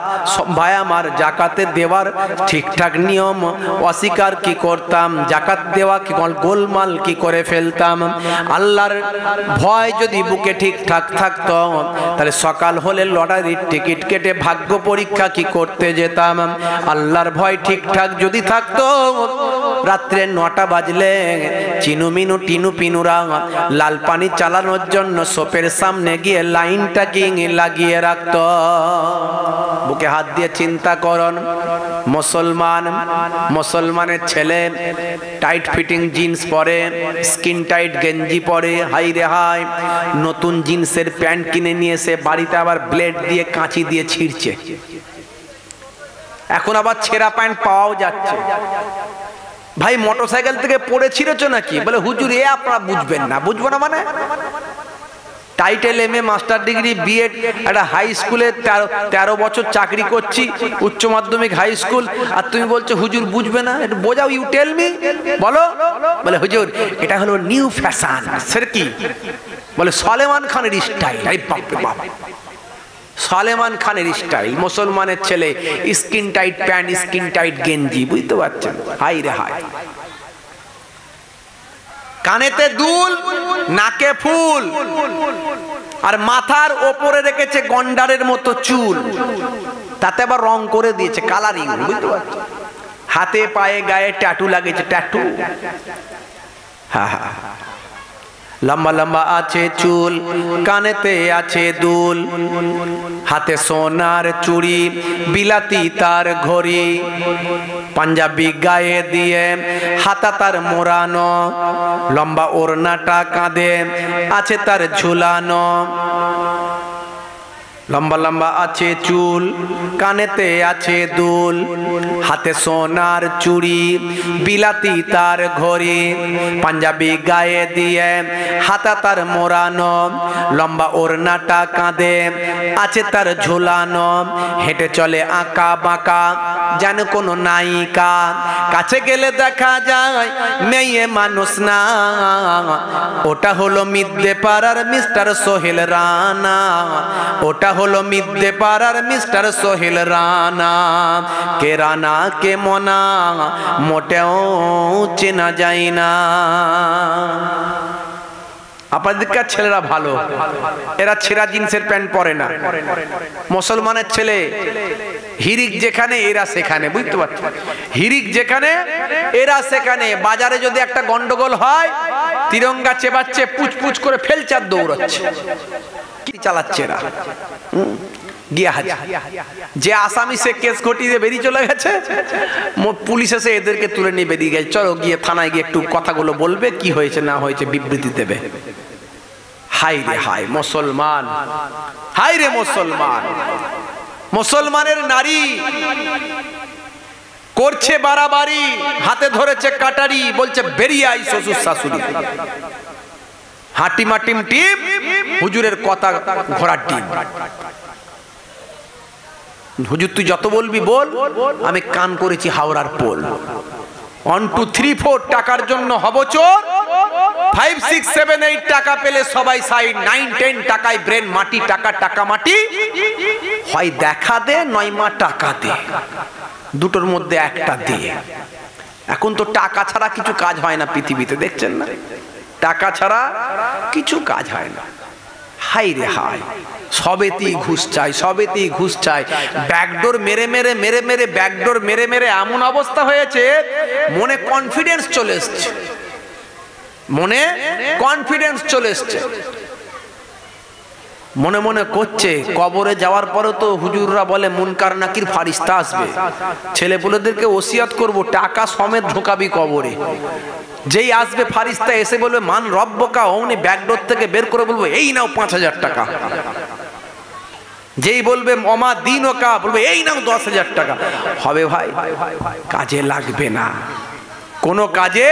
ভাই আমার যাকাতে দেওয়ার ঠিকঠাক নিয়ম অস্বীকার কি করতাম যাকাত দেওয়া কি গোলমাল কি করে ফেলতাম আল্লাহর ভয় যদি বুকে ঠিকঠাক থাকতো তাহলে সকাল হলে লটারির টিকিট কেটে ভাগ্য পরীক্ষা কি করতে যেতাম আল্লাহর ভয় ঠিকঠাক যদি থাকতো রাত্রে নটা বাজলে চিনু মিনু টিনু পিনুরা লাল পানি চালানোর জন্য সোপের সামনে গিয়ে লাইনটা কিনে লাগিয়ে রাখতো বুকে হাত দিয়ে চিন্তা করুন মুসলমান মুসলমানের ছেলে টাইট ফিটিং জিন্স পরে স্কিন টাইট গেঞ্জি পরে হাই রে হাই নতুন জিন্সের প্যান্ট কিনে নিয়ে এসে বাড়িতে আবার ব্লেড দিয়ে কাঁচি দিয়ে ছিঁড়ছে এখন আবার ছেঁড়া প্যান্ট পাওয়াও যাচ্ছে ভাই মোটরসাইকেল থেকে পড়ে ছিঁড়েছো নাকি বলে হুজুর এ আপনারা বুঝবেন না বুঝবো না মানে title M A master degree BEd एक हाई स्कूले तेरो बचर चाकरी करछि उच्च माध्यमिक हाई स्कूल और तुम बोलो हुजूर बुझबे ना एक बोझाओ यू टेल मी बोलो बोले हुजूर एटा हलो निउ फैशन सर की बोले सलेमान खानेर स्टाइल आई बाप रे बाप सलेमान खानेर स्टाइल मुसलमानेर छेले skin tight pant skin tight गेंजी बुझते पारछेन हाय रे हाय कानेते दुल नाके फूल और माथार ओपरे रेखेछे गंडारेर मतो चूल ताते आबार रंग करे दिएछे कालारिंग बुझते पारछेन हाथे पाए गाए टैटू लागेछे टैटू हा हा लम्बा लम्बा आछे चूल कानेते आछे दुल हाथे सोनार चूड़ी बिलाती तार घड़ी पंजाबी गाए दिए हाथा तार मोड़ानो लम्बा ओरनाटा काँधे आछे तार झुलानो लम्बा लम्बा आछे चूल कानेते आछे दुल हाथे सोनार चूड़ी बिलाती तार घड़ी पंजाबी गाए दिए हाथा तार मोड़ानो लम्बा ओरनाटा काँधे आछे तार झुलानो हेटे चले आँका बाँका जान कोनो नायिका काछे गेले देखा जाय मेये मानुष ना ओटा हलो मिद्दे पाड़ार मिस्टर सोहेल राना ओटा होलो मिद्दे पारार मिस्टर सोहेल राना के राना के मोना मोटेओ চেনা যায় না আপনাদের ছেলেরা ভালো এরা ছেঁড়া জিন্সের প্যান্ট পরে না মুসলমানের ছেলে হিরিক যেখানে এরা সেখানে বুঝতে পারছো হিরিক যেখানে এরা সেখানে বাজারে যদি একটা গন্ডগোল হয় তিরঙ্গা চেবাচ্ছে পুচপুচ করে ফেলচার দৌড়াচ্ছে मुसलमान हाय रे मुसलमान मुसलमानेर नारी करछे बाराबारी हाथे धरेछे काटारी बोलछे बेरिये आइ शशुर शाशुड़ी हाटिमा टीम टीम हुजूरेर कथा घोड़ा टीम हुजूर तु जत बोलबी बोल आमी कान करेछि हावड़ार पोल वन टू थ्री फोर टाकार जोन्नो हबो चोर फाइव सिक्स सेवन एट टाका पेले सबाई साइड नाइन टेन टाकाय ब्रेन माटी टाका टाका माटी हय देखा दे नय मा टाका दे दुटोर मध्य एकटा दे एखन तो टाका छाड़ा किछु काज हय ना पृथिबीते देखछेन ना टाका छाड़ा किछु काज हय ना हाय रे हाय सबेती घुष चाय सबेती घुष चाय बैकडोर मेरे मेरे मेरे मेरे बैकडोर मेरे मेरे एमन अवस्था हयेछे मने कन्फिडेंस चले एसेछे मने कन्फिडेंस चले एसेछे मने मने करछे कबरे जावार परे तो हुजूररा बोले मुनकार नाकिर फारिश्ता आसबे छेलेपुलेदेरके ओसियत करब टाका समेत ढोकाबी कबरे जेई आसबे फारिश्ता एसे बोलबे मान रब्बका ओमनि बैकडोर थेके बेर करे बोलबो एई नाओ पाँच हज़ार टाका जेई बोलबे ओमा दीनका बोलबे एई नाओ दस हज़ार टाका हबे भाई काजे लागबे ना कोनो काजे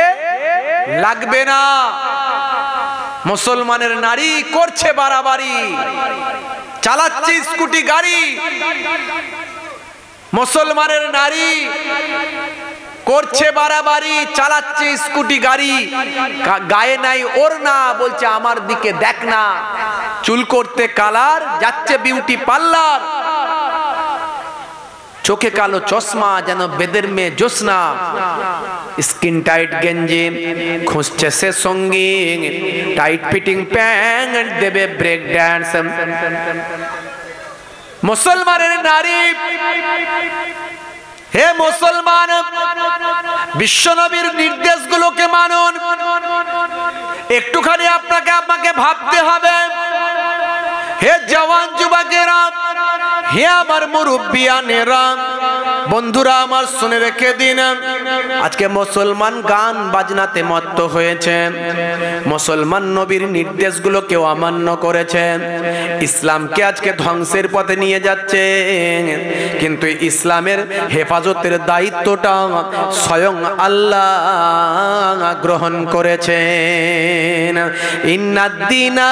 लागबे ना मुसलमानेर नारी करछे बाराबारी चालाच्छे स्कूटी गाड़ी मुसलमानेर नारी करछे बाराबारी चालाच्छे स्कूटी गाड़ी गाए नाई ओरना बोलछे आमार दिके देख ना चुल करते कालार जाच्छे ब्यूटी पार्लार चोखे कालो चश्मा जानो बेदर में जोस्ना स्किन टाइट गेंजी खुंचछे से संगी टाइट फिटिंग पैंट देबे ब्रेक डांस मुसलमानेर नारी हे मुसलमान विश्वनबीर निर्देशगुलोके मानुन एकटुखानी आपनाके आपनाके भाबते हबे हे जवान युवकेरा हे आमार मुरब्बियानेरा बंधुरा आमार सुने रेखे दिन आज के मुसलमान गान बाजनाते मत्त हयेछेन मुसलमान नबीर निर्देशगुलोके अमान्य करेछेन इस्लामके आजके ध्वंसेर पथे निये जाच्छे किन्तु इस्लामेर हेफाजतेर दायित्वटा स्वयं आल्लाह ग्रहण करेछेन इन्नाद दीना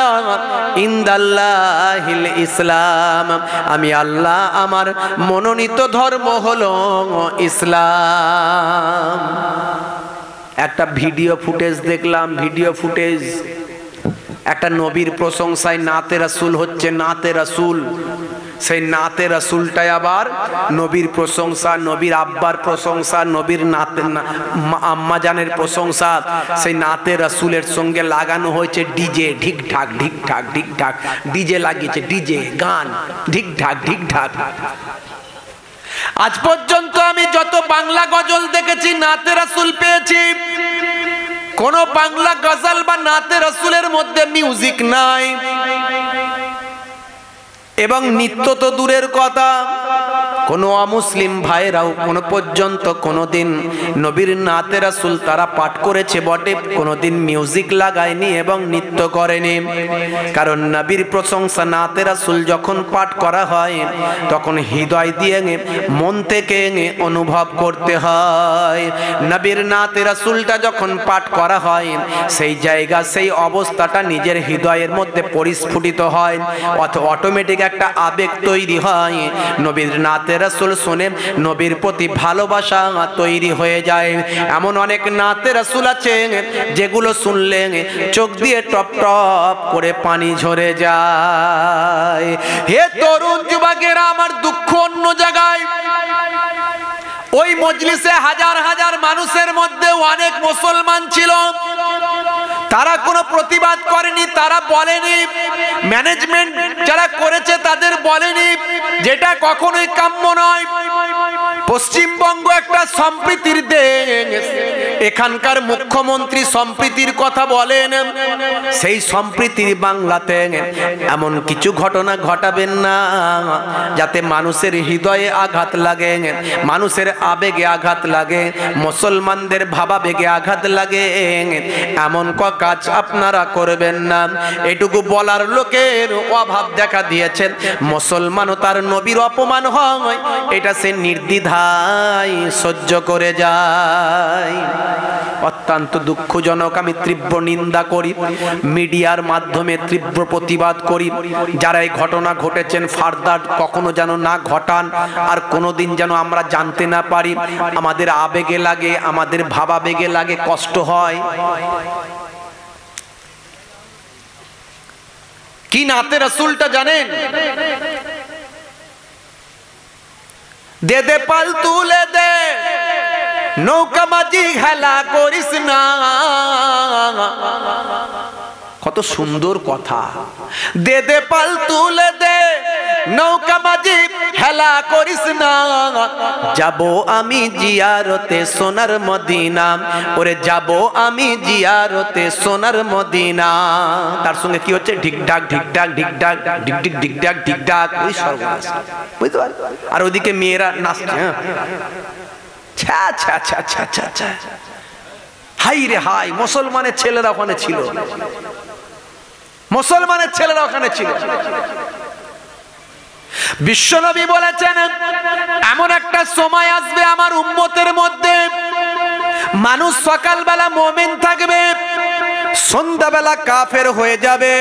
इंदाल्लाहिल इस्लाम आमी আল্লাহ আমার মনোনীত ধর্ম হলো ইসলাম। একটা ভিডিও ফুটেজ দেখলাম, ভিডিও ফুটেজ একটা নবীর প্রশংসায় নাতে রাসূল হচ্ছে, নাতে রাসূল সেই নাতে রাসূলটাই আবার নবীর প্রশংসা, নবীর আব্বার প্রশংসা, নবীর নাতে আম্মা জানের প্রশংসা, সেই নাতে রাসূলের সঙ্গে লাগানো হয়েছে ডিজে, ঢিক ঢাক ঢিক ঢাক ঢিক ঢাক ডিজে লাগিয়েছে, ডিজে গান ঢিক ঢাক ঢিক ঢাক। আজ পর্যন্ত আমি যত বাংলা গজল দেখেছি নাতে রাসূল পেয়েছি, কোনো বাংলা গজল বা নাতে রাসূলের মধ্যে মিউজিক নাই এবং নিত্য তো দূরের কথা কোনো অমুসলিম ভাইরাও কোনো পর্যন্ত কোনোদিন নবীর নাতে রাসূল তারা পাঠ করেছে বটে, কোনোদিন মিউজিক লাগায়নি এবং নৃত্য করেনি। কারণ নবীর প্রশংসা নাতে রাসূল যখন পাঠ করা হয় তখন হৃদয় দিয়ে মন থেকে অনুভব করতে হয়। নবীর নাতে রাসূলটা যখন পাঠ করা হয় সেই জায়গা সেই অবস্থাটা নিজের হৃদয়ের মধ্যে পরিস্ফুটিত হয়, অথ অটোমেটিক একটা আবেগ তৈরি হয়। নবীর নাতে রাসূল শুনে নবীর প্রতি ভালোবাসা তৈরি হয়ে যায়। এমন অনেক নাতে রাসূল আছে যেগুলো শুনলে চোখ দিয়ে টপ টপ করে পানি ঝরে যায়। হে তরুণ যুবকেরা, আমার দুঃখ অন্য জায়গায়। ওই মজলিসে হাজার হাজার মানুষের মধ্যে অনেক মুসলমান ছিল, তারা কোনো প্রতিবাদ করেনি, তারা বলেনি, ম্যানেজমেন্ট যারা করেছে তাদের বলেনি যেটা কখনোই কাম্য নয়। পশ্চিমবঙ্গ একটা সম্প্রীতির দেশ, এখানকার মুখ্যমন্ত্রী সম্প্রীতির কথা বলেন, সেই সম্প্রীতির বাংলাতে এমন কিছু ঘটনা ঘটাবেন না যাতে মানুষের হৃদয়ে আঘাত লাগে, মানুষের আবেগে আঘাত লাগে, মুসলমানদের ভাবাবেগে আঘাত লাগে, এমন কাজ আপনারা করবেন না। এটুকু বলার লোকের অভাব দেখা দিয়েছেন। মুসলমানও তার নবীর অপমান হয় এটা সে নির্দ্বিধায় সহ্য করে যায়। অত্যন্ত দুঃখজনক। আমি তীব্র নিন্দা করি, মিডিয়ার মাধ্যমে তীব্র প্রতিবাদ করি। যারা এই ঘটনা ঘটেছেন ফার্দার কখনো যেন না ঘটান, আর কোনোদিন যেন আমরা জানতে না পারি। আমাদের আবেগে লাগে, আমাদের ভাবাবেগে লাগে, কষ্ট হয়। কি নাতে রাসূলটা জানেন? দে দে পাল তুলে দে, নৌকা মাঝি হেলা করিস না। কত সুন্দর কথা। দে দে পাল তুলে দে, নৌকা মাঝি হেলা করিস না। যাবো আমি জিয়ারতে সোনার মদিনা, ওরে যাবো আমি জিয়ারতে সোনার মদিনা। তার সঙ্গে কি হচ্ছে? ঢিকঢাক ঢিকঢাক ঢিকঢাক ঢিক ঢিক ঢিকঢাক ঢিকঢাক। ওই সর্বনাশ, বুঝতে পারো। আর ওদিকে মেয়েরা নাচছে। আচ্ছা আচ্ছা আচ্ছা আচ্ছা আচ্ছা আচ্ছা হাই রে হাই। মুসলমানের ছেলেরা ওখানে ছিল, মুসলমানের ছেলেরা ওখানে ছিল। বিশ্বনবী বলেছেন এমন একটা সময় আসবে আমার উম্মতের মধ্যে, মানুষ সকালবেলা মুমিন থাকবে, সন্ধ্যাবেলা কাফের হয়ে যাবে।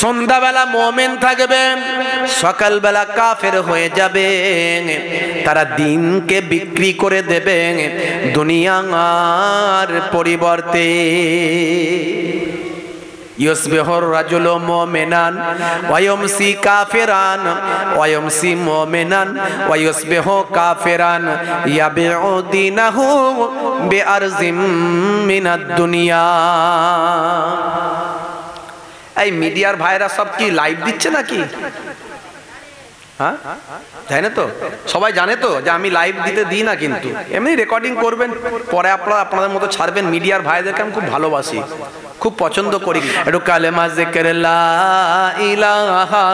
সন্ধ্যাবেলা মুমিন থাকবে, সকালবেলা কাফের হয়ে যাবে। তারা দিনকে বিক্রি করে দেবে দুনিয়ার পরিবর্তে। ইউসবিহুর রাজুলু মুমিনান ওয়া ইয়ামসি কাফিরান ওয়া ইয়ামসি মুমিনান ওয়া ইউসবিহু কাফিরান ইয়াবিউ দীনাহু বিআরজিম মিনাদ দুনিয়া। এই মিডিয়ার ভাইরা সব কি লাইভ দিচ্ছে নাকি? हाँ जाने तो सबाई जाने तो जो हमें लाइव दीते दी ना किन्तु एमनी रेकर्डिंग करबें पर आपनारा आपनादेर मतो छाड़बें मीडियार भाईदेरके आमि खूब भालोबासी खूब पसंद करी एक कलेमा जिक्र ला इलाहा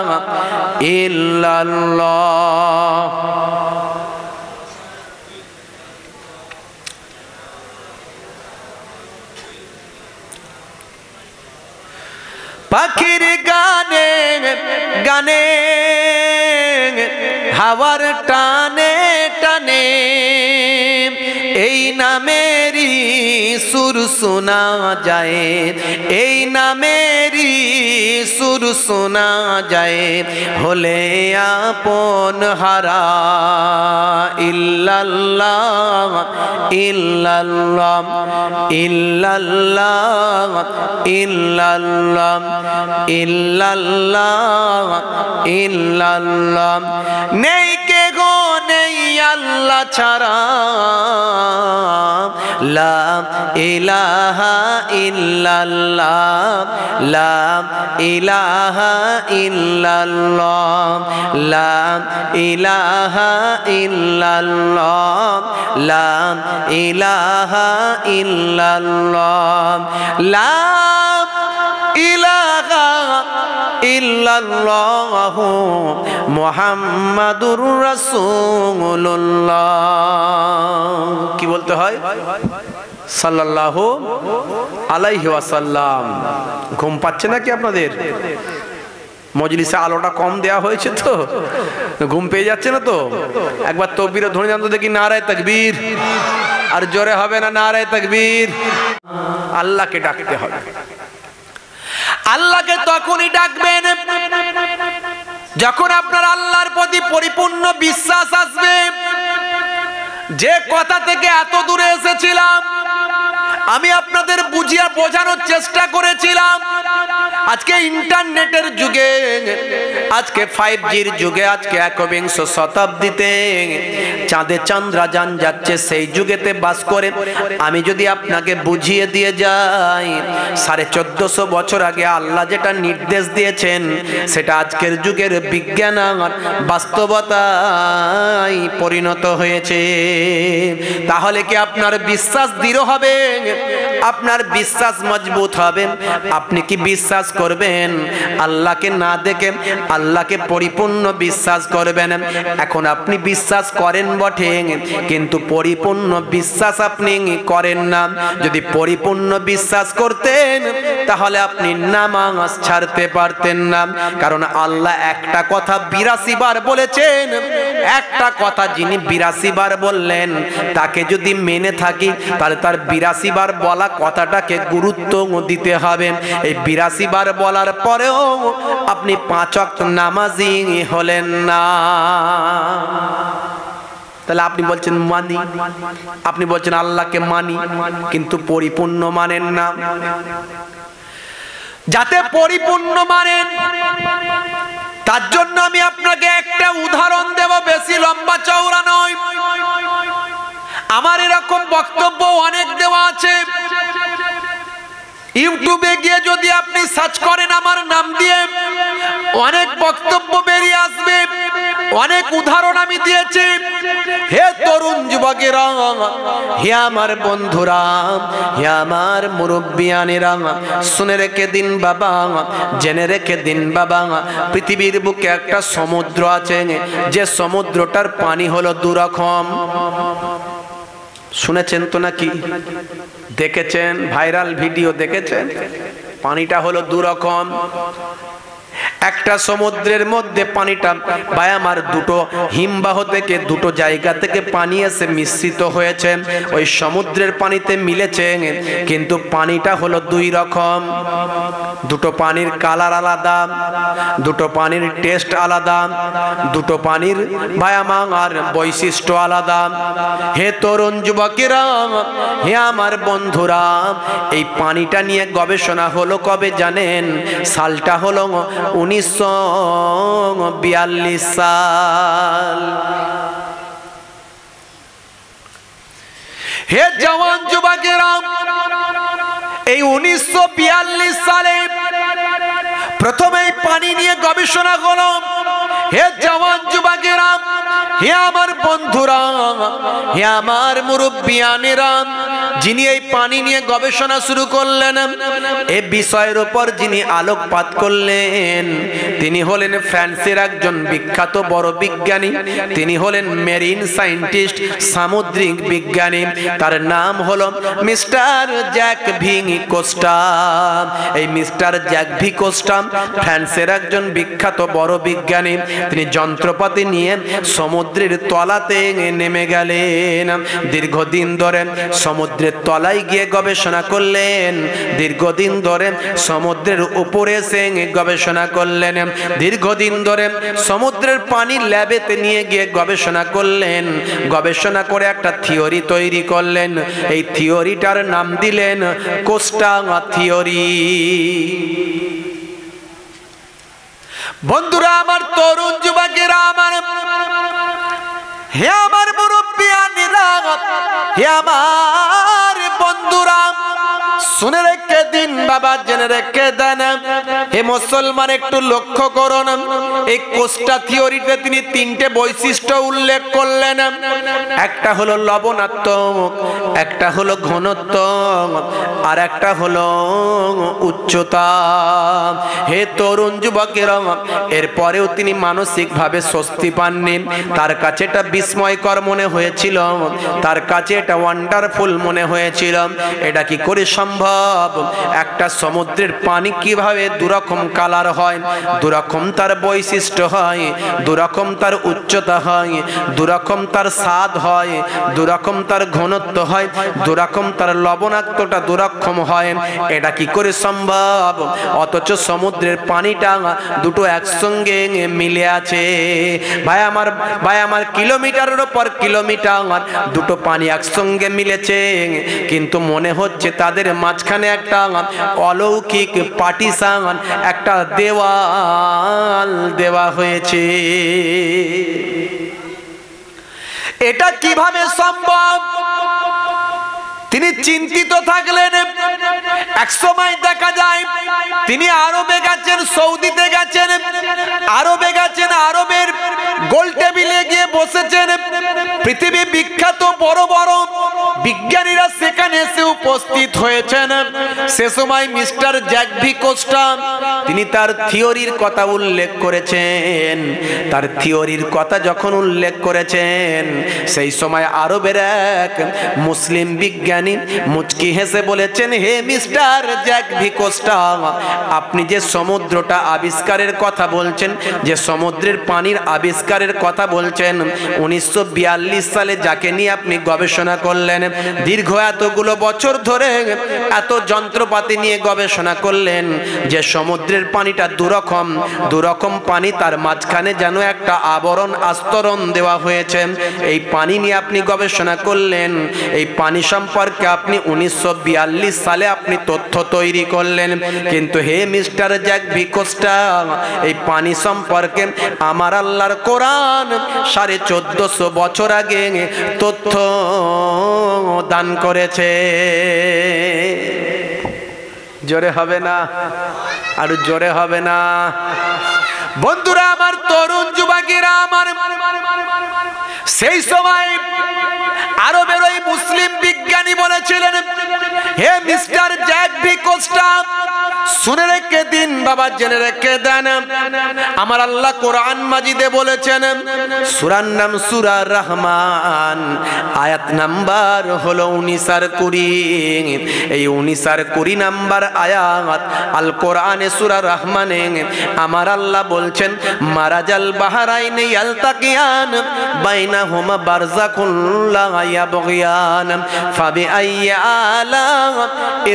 इल्लल्लाह पाखिर गाने गाने हावार टाने टाने एई नामेरी सुर सुना जाए एई नामेरी सुर सुना जाए होले आपन हारा इल्लल्लाह इल्लल्लाह इल्लल्लाह इल्लल्लाह इल्लल्लाह इल्लल्लाह नहीं के गो नहीं अल्लाह छाड़ा ला इलाहा इल्लल्लाह ला इलाहा इल्लल्लाह ला इलाहा इल्लल्लाह ला इलाहा इल्लल्लाह ला इलाहा इल्लल्लाह मुहम्मदुर रसूलुल्लाह की बोलते हैं सल्लल्लाहु अलैहि वसल्लाम घुम पाच्छे ना कि आपनादेर मजलिसे आलोटा कम देया होयेछे तो घुम पे जाच्छे ना तो एक बार तकबीर ध्वनि जानतो देखी नाराए तकबीर और जोरे हबे ना नाराए तकबीर आल्लाह के डाकते हबे आल्लाह के तखोनी डाकबेन जखन आपनार आल्लाहर प्रति परिपूर्ण विश्वास आसबे जे कथा थेके एत दूरे एसेछिलाम आमी आपनादेर बुझिया बोझानोर चेष्टा करेछिलाम आज के इंटरनेटेर जुगे आज के फाइव जी जुगे आज के एकविंश शताब्दीते चाँदे चंद्रयान जाच्छे सेई जुगेते बास करे आमी जोदि आपनाके बुझिए दिए जाई साढ़े चौदहशो बछर आगे आल्लाह जेटा निर्देश दिएछेन सेटा आजकेर जुगेर विज्ञान बास्तबताय परिणत हयेछे ताहले कि आपनार विश्वास दृढ़ हबे आपनार विश्वास मजबूत हबे आपनी कि विश्वास करबेन आल्लाह के ना देखे आल्लाह के परिपूर्ण विश्वास करबेन एखन आपनी विश्वास करें बटे किन्तु परिपूर्ण विश्वास आपनी करें ना यदि परिपूर्ण विश्वास करतें ताहले आपनी नामाज छाड़ते पारतें ना कारण आल्लाह एकटा कथा बिरासी बार बोलेछेन एकटा कथा जिनि बिरासी बार बोललेन ताके यदि मेने थाकि ताहले तार बिरासी बार बोला कथाटाके गुरुत्व दिते हबे ए बिरासी बार बोलार परेओ अपनी पाँच वक्त नामाजी हलेन ना তাহলে আপনি বলছেন মানি আপনি বলছেন আল্লাহকে মানি কিন্তু পরিপূর্ণ মানেন না যাতে পরিপূর্ণ মানেন তার জন্য আমি আপনাকে একটা উদাহরণ দেব বেশি লম্বা চওড়া নয় আমার এরকম বক্তব্য অনেক দেওয়া আছে ইউটিউবে গিয়ে যদি আপনি সার্চ করেন আমার নাম দিয়ে অনেক বক্তব্য বেরিয়ে আসবে অনেক উদাহরণ আমি দিয়েছি হে তরুণ যুবকেরা হে আমার বন্ধুরা হে আমার মুরব্বিয়ানেরা শুনে রেখে দিন বাবা জেনে রেখে দিন বাবা পৃথিবীর বুকে একটা সমুদ্র আছে যে সমুদ্রটার পানি হলো দুই রকম শুনেছেন তো নাকি দেখেছেন ভাইরাল ভিডিও দেখেছেন পানিটা হলো দুই রকম একটা সমুদ্রের মধ্যে পানিটা ভাই আমার দুটো হিমবাহ থেকে দুটো জায়গা থেকে পানি এসে মিশ্রিত হয়েছে ওই সমুদ্রের পানিতে মিলেছে কিন্তু পানিটা হলো দুই রকম দুটো পানির কালার আলাদা দুটো পানির টেস্ট আলাদা দুটো পানির ভাই আমার বৈশিষ্ট্য আলাদা হে তরুণ যুবকেরা হে আমার বন্ধুরা এই পানিটা নিয়ে গবেষণা হলো কবে জানেন সালটা হলো उन्नीस सौ बयालीस साल हे जवान युवकेरा उन्नीस सौ बयालीस साले प्रथम पानी निये गवेषणा हलो हे जवान युवकेरा, हे आमार बंधुरा, हे आमार मुरब्बियानेरा, जिनि एई पानी निये गवेषणा शुरू करलेन, ए विषयेर उपर जिनि आलोकपात करलेन तिनि हलेन फ्रांसेर एकजन बिख्यात बड़ विज्ञानी, तिनि हलेन मेरिन साइंटिस्ट, सामुद्रिक विज्ञानी, तार नाम हलो मिस्टर जैक फ्रांसर। এই মিস্টার জ্যাক ভিকোস্টাম ফ্রান্সের একজন বিখ্যাত বড় বিজ্ঞানী। তিনি যন্ত্রপাতি নিয়ে সমুদ্রের তলাতে নেমে গেলেন। দীর্ঘদিন ধরে সমুদ্রের তলায় গিয়ে গবেষণা করলেন, দীর্ঘদিন ধরে সমুদ্রের উপরে এসে গবেষণা করলেন, দীর্ঘদিন ধরে সমুদ্রের পানি ল্যাবেতে নিয়ে গিয়ে গবেষণা করলেন। গবেষণা করে একটা থিওরি তৈরি করলেন। এই থিওরিটার নাম দিলেন কোস্টা থিওরি। বন্ধুরা আমার, তরুণ যুবকেরা আমার, হে আমার মুরব্বিয়ানেরা, হে আমার বন্ধুরা, শুনে রেখে দিন বাবা, জেনে রেখে দেন। হে মুসলমান, একটু লক্ষ্য করুন। এই কোস্টা থিওরিতে তিনি তিনটে বৈশিষ্ট্য উল্লেখ করলেন। একটা হলো লবণাত্মক, একটা হলো ঘনত্ব, আর একটা হলো উচ্চতা। হে তরুণ যুবকেরা, এরপরেও তিনি মানসিকভাবে স্বস্তি পাননি। তার কাছে এটা বিস্ময়কর মনে হয়েছিল, তার কাছে এটা ওয়ান্ডারফুল মনে হয়েছিল। এটা কি করে সম্ভব? একটা সমুদ্রের পানি কিভাবে দুরকম কালার হয়, দুরকম তার বৈশিষ্ট্য হয়, দুরকম তার উচ্চতা হয়, দুরকম তার স্বাদ হয়, দুরকম তার ঘনত্ব হয়, দুরকম তার লবণাক্তটা দুরকম হয়, এটা কি করে সম্ভব? অথচ সমুদ্রের পানিটা দুটো একসঙ্গে মিলে আছে। ভাই আমার, ভাই আমার, কিলোমিটারের উপর কিলোমিটার দুটো পানি একসঙ্গে মিলেছে, কিন্তু মনে হচ্ছে তাদের মাঝখানে একটা অলৌকিক পার্টিশন, একটা দেওয়াল দেওয়া হয়েছে। এটা কিভাবে সম্ভব? তিনি চিন্তিত থাকলেন। এক সময় দেখা যায় তিনি আরবে গেছেন, সৌদিতে গেছেন, আরবে গেছেন, আরবের গোল টেবিলে গিয়ে বসেছেন। পৃথিবী বিখ্যাত বড় বড় বিজ্ঞানীরা সেখানে এসে উপস্থিত হয়েছেন। সে সময় মিস্টার জ্যাক ভিকোস্টাম তিনি তার থিওরির কথা উল্লেখ করেছেন। তার থিওরির কথা যখন উল্লেখ করেছেন, সেই সময় আরবের এক মুসলিম বিজ্ঞানী মুচকি হেসে বলেছেন, হে মিস্টার জ্যাক ভিকোস্টাম, আপনি যে সমুদ্রটা আবিষ্কারের কথা বলছেন, যে সমুদ্রের পানির আবিষ্কারের কথা বলছেন, উনিশশো বিয়াল্লিশ সালে যাকে নিয়ে আপনি গবেষণা করলেন, দীর্ঘ এতগুলো বছর ধরে এত যন্ত্রপাতি নিয়ে গবেষণা করলেন, যে সমুদ্রের পানিটা দুরকম, দুরকম পানি, তার মাঝখানে যেন একটা আবরণ আস্তরণ দেওয়া হয়েছে, এই পানি নিয়ে আপনি গবেষণা করলেন, এই পানি সম্পর্কে আপনি উনিশশো বিয়াল্লিশ সালে আপনি তথ্য তৈরি করলেন, কিন্তু হে মিস্টার জ্যাক ভিকোস্টাম, এই পানি সম্পর্কে আমার আল্লাহর কোরআন সাড়ে চোদ্দশো বছর আগে তথ্য দান করেছে। জোরে হবে না? আর জোরে হবে না? বন্ধুরা আমার, তরুণ যুবকেরা আমার, সেই সময় আরবের ওই মুসলিম বিজ্ঞানী বলেছিলেন, হে মিস্টার জ্যাক ভিকোস্টাম, শুনে রেখে দিন বাবা, জেনে রেখে দেন, আমার আল্লাহ কোরআন মাজিদে বলেছেন, সূরার নাম সূরা রহমান, আয়াত নাম্বার হলো উনিশ আর কুড়ি। এই উনিশ আর কুড়ি নাম্বার আয়াত আল কোরআনে সূরা রহমানে আমার আল্লাহ বলছেন, মারাজাল বাহরাইন ইয়ালতাকিয়ান বাইনাহুমা বারযাখুন লা ইয়াবগিয়ান ফাবিআই আলা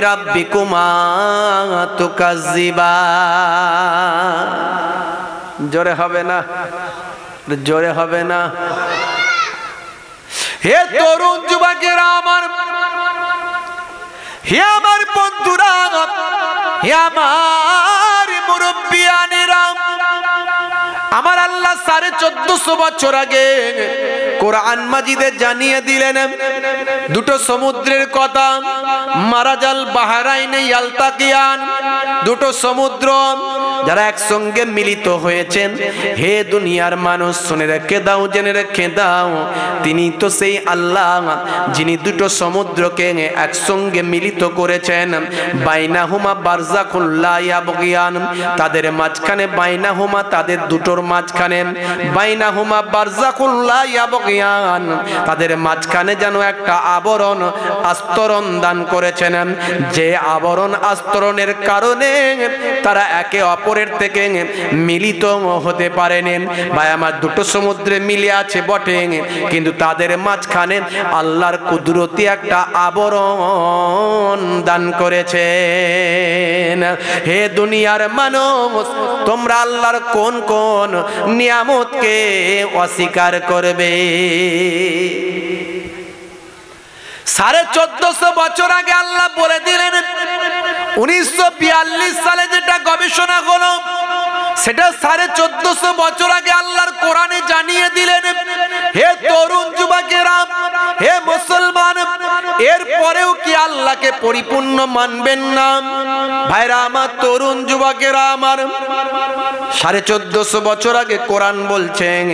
রাব্বিকুমা তুকাজ্জিবা। জোরে হবে না? জোরে হবে না? হে তরুণ যুবকেরা আমার, হে আমার বন্ধুরা, হে আমার মুরব্বিয়ানেরা, আমার আল্লাহ সাড়ে চোদ্দশো বছর আগে কোরআন মাজিদে জানিয়ে দিলেন দুটো সমুদ্রের কথা। মারাজাল বাহরাইন ইয়ালতাকিয়ান, দুটো সমুদ্র যারা একসঙ্গে মিলিত হয়েছেন হে দুনিয়ার মানুষ শুনে রেখে দাও জেনে রেখে দাও তিনি তো সেই আল্লাহ যিনি দুটো সমুদ্রকে একসঙ্গে মিলিত করেছেন বাইনাহুমা বারযাখুল লা ইয়াবগিয়ান তাদের মাঝখানে বাইনাহুমা তাদের দুটোর মাঝখানে বাইনাহুমা বারযাখুল লা ইয়াবগিয়ান তাদের মাঝখানে যেন একটা আবরণ আস্তরণ দান করেছেন যে আবরণ আস্তরণের কারণে তারা একে অপরের থেকে মিলিত হতে পারেনি ভাই আমার দুটো সমুদ্রে মিলে আছে বটে কিন্তু তাদের মাঝখানে আল্লাহর কুদরতি একটা আবরণ দান করেছেন হে দুনিয়ার মানুষ তোমরা আল্লাহর কোন কোন নিয়ামতকে অস্বীকার করবে साढ़े चौदह सौ बचर आगे आल्ला बोले दिलेन उन्नीसशो बयाल्लिस साले जेटा गवेषणा हलो সেটা চোদ্দশো বছর আগে আল্লাহর কোরআনে জানিয়ে দিলেন হে তরুণ যুবকেরা হে মুসলমান এর পরেও কি আল্লাহকে পরিপূর্ণ মানবেন না ভাইরা আমার তরুণ যুবকেরা আমার চোদ্দশো পঞ্চাশ বছর আগে কোরআন বলছেন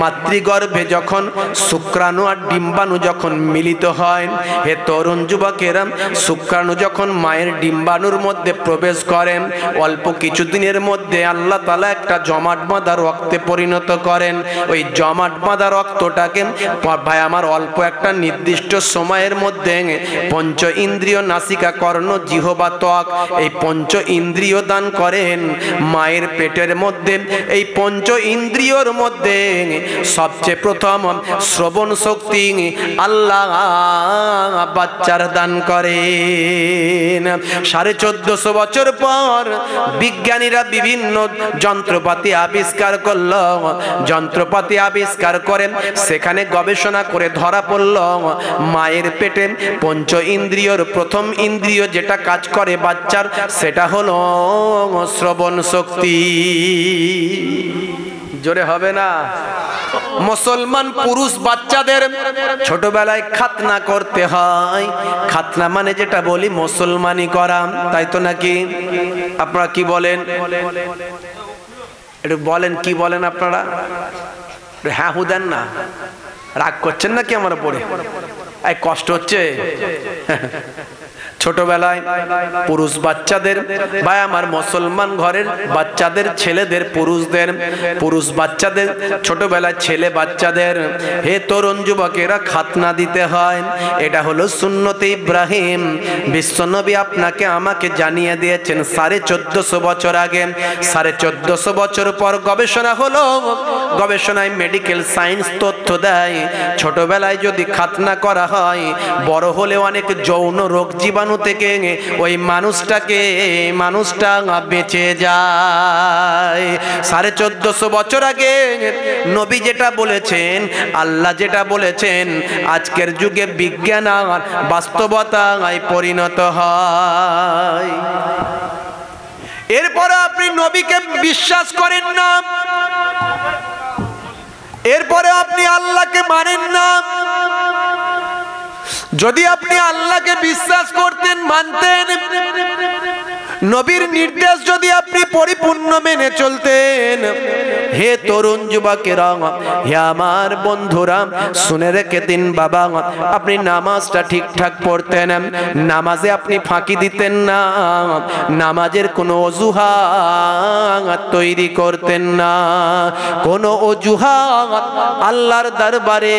মাতৃগর্ভে যখন শুক্রাণু আর ডিম্বাণু যখন মিলিত হয় হে তরুণ যুবকেরা শুক্রাণু যখন মায়ের ডিম্বাণুর মধ্যে প্রবেশ করেন অল্প কিছু দিনের মধ্যে আল্লাহ আল্লাহ তাআলা একটা জমাট বাঁধা রক্তে পরিণত করেন ওই জমাট বাঁধা রক্তটাকে ভাই আমার অল্প একটা নির্দিষ্ট সময়ের মধ্যে পঞ্চ ইন্দ্রিয় নাসিকা কর্ণ জিহবা ত্বক এই পঞ্চ ইন্দ্রিয় দান করেন মায়ের পেটের মধ্যে এই পঞ্চ ইন্দ্রিয়র মধ্যে সবচেয়ে প্রথম শ্রবণ শক্তি আল্লাহ বাচ্চার দান করেন সাড়ে চোদ্দশো বছর পর বিজ্ঞানীরা বিভিন্ন যন্ত্রপাতি আবিষ্কার করলো যন্ত্রপাতি আবিষ্কার করেন সেখানে গবেষণা করে ধরা পড়ল মায়ের পেটে পঞ্চ ইন্দ্রিয়র প্রথম ইন্দ্রিয় যেটা কাজ করে বাচ্চার সেটা হলো শ্রবণ শক্তি জোরে হবে না मुसलमान पुरुष बच्चा छोट बेलाय खतना करते हैं खतना माने जेटा बोली मुसलमानी करा ताई तो ना कि अपना की बोलें एक बोलें की बोलें अपना हाँ हुदेन ना राग करछेन ना कि आमार उपरे एक कष्ट होच्छे ছোটবেলায় পুরুষ বাচ্চাদের ভাই আমার মুসলমান ঘরের বাচ্চাদের ছেলেদের পুরুষদের পুরুষ বাচ্চাদের ছোটবেলায় ছেলে বাচ্চাদের হে তরুণ যুবকেরা খাতনা দিতে হয় এটা হলো সুন্নতে ইব্রাহিম বিশ্বনবী আপনাকে আমাকে জানিয়ে দিয়েছেন সাড়ে চোদ্দশো বছর আগে সাড়ে চোদ্দশো বছর পর গবেষণা হলো গবেষণায় মেডিকেল সায়েন্স তথ্য দেয় ছোটবেলায় যদি খাতনা করা হয় বড় হলে অনেক যৌন রোগ জীবাণু থেকে ওই মানুষটাকে মানুষটা বেঁচে যায় সাড়ে চোদ্দশো বছর আগে নবী যেটা বলেছেন আল্লাহ যেটা বলেছেন আজকের যুগে বিজ্ঞান আর বাস্তবতায় পরিণত হয় এরপর আপনি নবীকে বিশ্বাস করেন না এরপর আপনি আল্লাহকে মানেন না যদি আপনি আল্লাহকে বিশ্বাস করতেন মানতেন নবীর নির্দেশ যদি আপনি পরিপূর্ণ মেনে চলতেন হে তরুণ যুবকেরা হে আমার বন্ধুরা শুনে রেখে দিন বাবা আপনি নামাজটা ঠিকঠাক পড়তেন নামাজে আপনি ফাঁকি দিতেন না নামাজের কোনো অজুহাত তৈরি করতেন না কোনো অজুহাত আল্লাহর দরবারে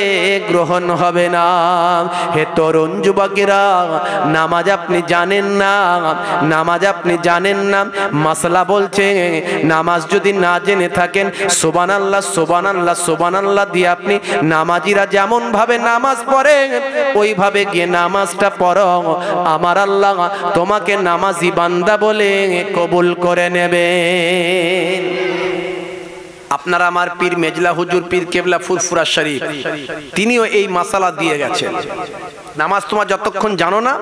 গ্রহণ হবে না হে তরুণ যুবকেরা নামাজ আপনি জানেন না নামাজ আপনি জানেন না মাসলা বলছে নামাজ যদি না জেনে থাকেন সুবহানাল্লাহ সুবহানাল্লাহ সুবহানাল্লাহ দিয়ে আপনি নামাজিরা যেমন ভাবে নামাজ পড়ে ওইভাবে গিয়ে নামাজটা পড়ো আমার আল্লাহ তোমাকে নামাজি বান্দা বলে কবুল করে নেবেন আপনারা আমার পীর মেজলা হুজুর পীর কেবলা ফুরফুরা শরীফ তিনিও এই মাসালা দিয়ে গেছেন নামাজ তোমার যতক্ষণ জানো না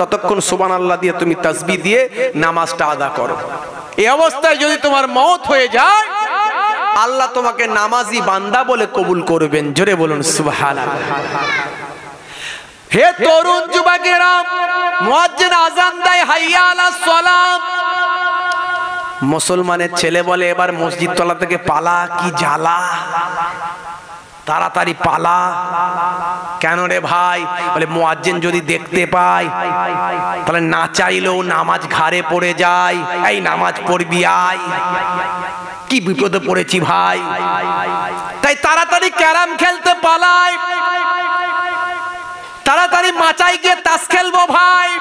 ততক্ষণ সুবহানাল্লাহ দিয়ে তুমি তাসবিহ দিয়ে নামাজটা আদা করো এই অবস্থায় যদি তোমার মওত হয়ে যায় আল্লাহ তোমাকে নামাজি বান্দা বলে কবুল করবেন জোরে বলুন সুবহানাল্লাহ হে তরুণ যুবকেরা মুয়াজ্জিন আযান দেয় হাইয়া আলাস সালাত मुसलमान छेले बोले एबार मस्जिद तला थेके पाला कि जाला ताड़ाताड़ी पाला क्यों रे भाई बोले मुआज्जिन यदि देखते पाए ताहले ना चाइलेओ नामाज घाड़े पड़े जाए ऐ नामाज पढ़बि आय कि विपदे पड़ेछि भाई ताई ताड़ाताड़ी कैराम खेलते पालाय ताड़ाताड़ी माचाई गिये तास खेलबो भाई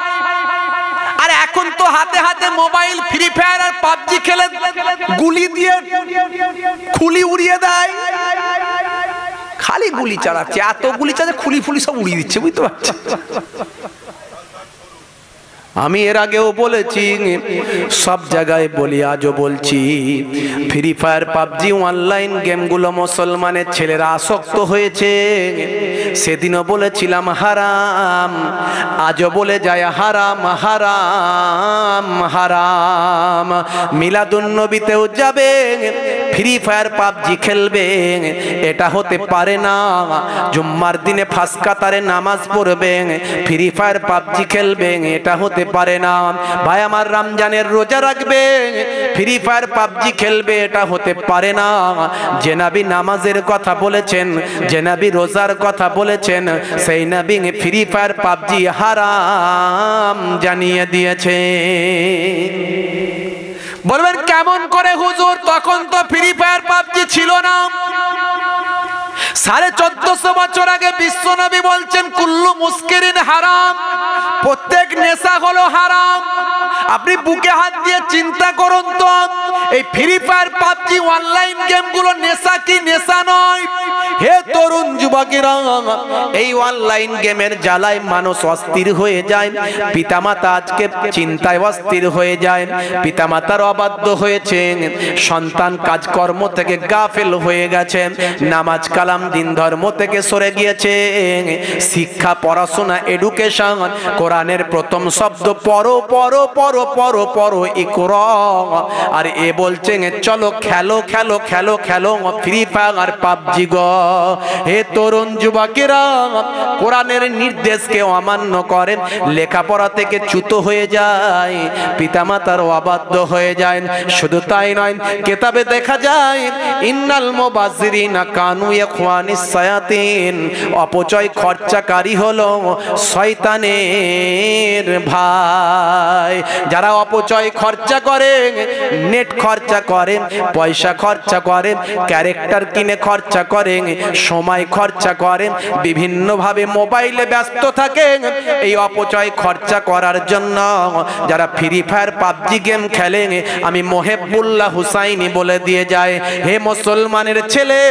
अरे एखन तो हाथे हाथे मोबाइल फ्री फायर और पबजी खेले गुली दिए खुली उड़िए देय खाली गुली चालाচ্ছে এত গুলি চালাচ্ছে খুলি ফুলি সব উড়িয়ে দিচ্ছে বুঝতে পারছেন আমি এর আগেও বলেছি সব জায়গায় বলি আজও বলছি ফ্রি ফায়ার পাবজি অনলাইন গেমগুলো মুসলমানের ছেলেরা আসক্ত হয়েছে সেদিনও বলেছিলাম হারাম আজও বলে যায় হারাম হারাম হারাম মিলাদুন্নবীতেও যাবে ফ্রি ফায়ার পাবজি খেলবে এটা হতে পারে না জুম্মার দিনে ফাঁস কাতারে নামাজ পড়বে ফ্রি ফায়ার পাবজি খেলবে এটা হতে भाई आमार रमजानेर रोजा रखबे फ्री फायर पबजी खेलबे एटा होते पारे ना जे नबी नामाजेर कथा बोलेछेन जे नबी रोजार कथा बोलेछेन सेई नबी फ्री फायर पबजी हाराम जानिये दियेछेन बोलबेन केमन करे हुजूर तखन तो फ्री फायर पबजी छिलो ना साढ़े चौदह सौ बचर आगे विश्व नबी बोलছেন कुल्लू मुस्किरिन हराम प्रत्येक नेशा हलो हराम अपनी बुके हाथ दिए चिंता करुन तो এই ফ্রি ফায়ার পাবজি অনলাইন গেমগুলো নেশা কি নেশা নয় হে তরুণ যুবকেরা এই অনলাইন গেমের জ্বালায় মানুষ অস্থির হয়ে যায় পিতামাতা আজকে চিন্তায় অস্থির হয়ে যায় পিতামাতার অবাধ্য হয়েছেন সন্তান কাজকর্ম থেকে গাফিল হয়ে গেছে নামাজ কালাম দিন ধর্ম থেকে সরে গিয়েছে শিক্ষা পড়াশোনা এডুকেশন কোরআনের প্রথম শব্দ পড়ো পড়ো পড়ো পড়ো পড়ো ইকরা আর এ बोलचेंगे चलो खेलो खेलो खेलो खेलो फ्री फायर पबजी गो हे तरुण युवकेरा कुरानेर निर्देश के अमान्य करे लेखा पढ़ा थेके च्युत हये जाए पितामातार अबाध्य हये जाए शुधु ताई नय किताबे देखा जाए इन्नाल मुबाज्जिरिना कानू इखवानिस शायातीन अपचय खर्चाकारी हलो शयतानेर भाई जारा अपचय खर्चा करे नेट खर्चा करें पैसा खर्चा करें कैरेक्टर किने खर्चा करें समय खर्चा करें विभिन्न भावे मोबाइले व्यस्त थाकें एई अपचय खर्चा करार जन्य जारा फ्री फायर पबजी गेम खेलें आमी मुहिब्बुल्लाह हुसैनी बोले दिए जाए हे मुसलमानेर छेले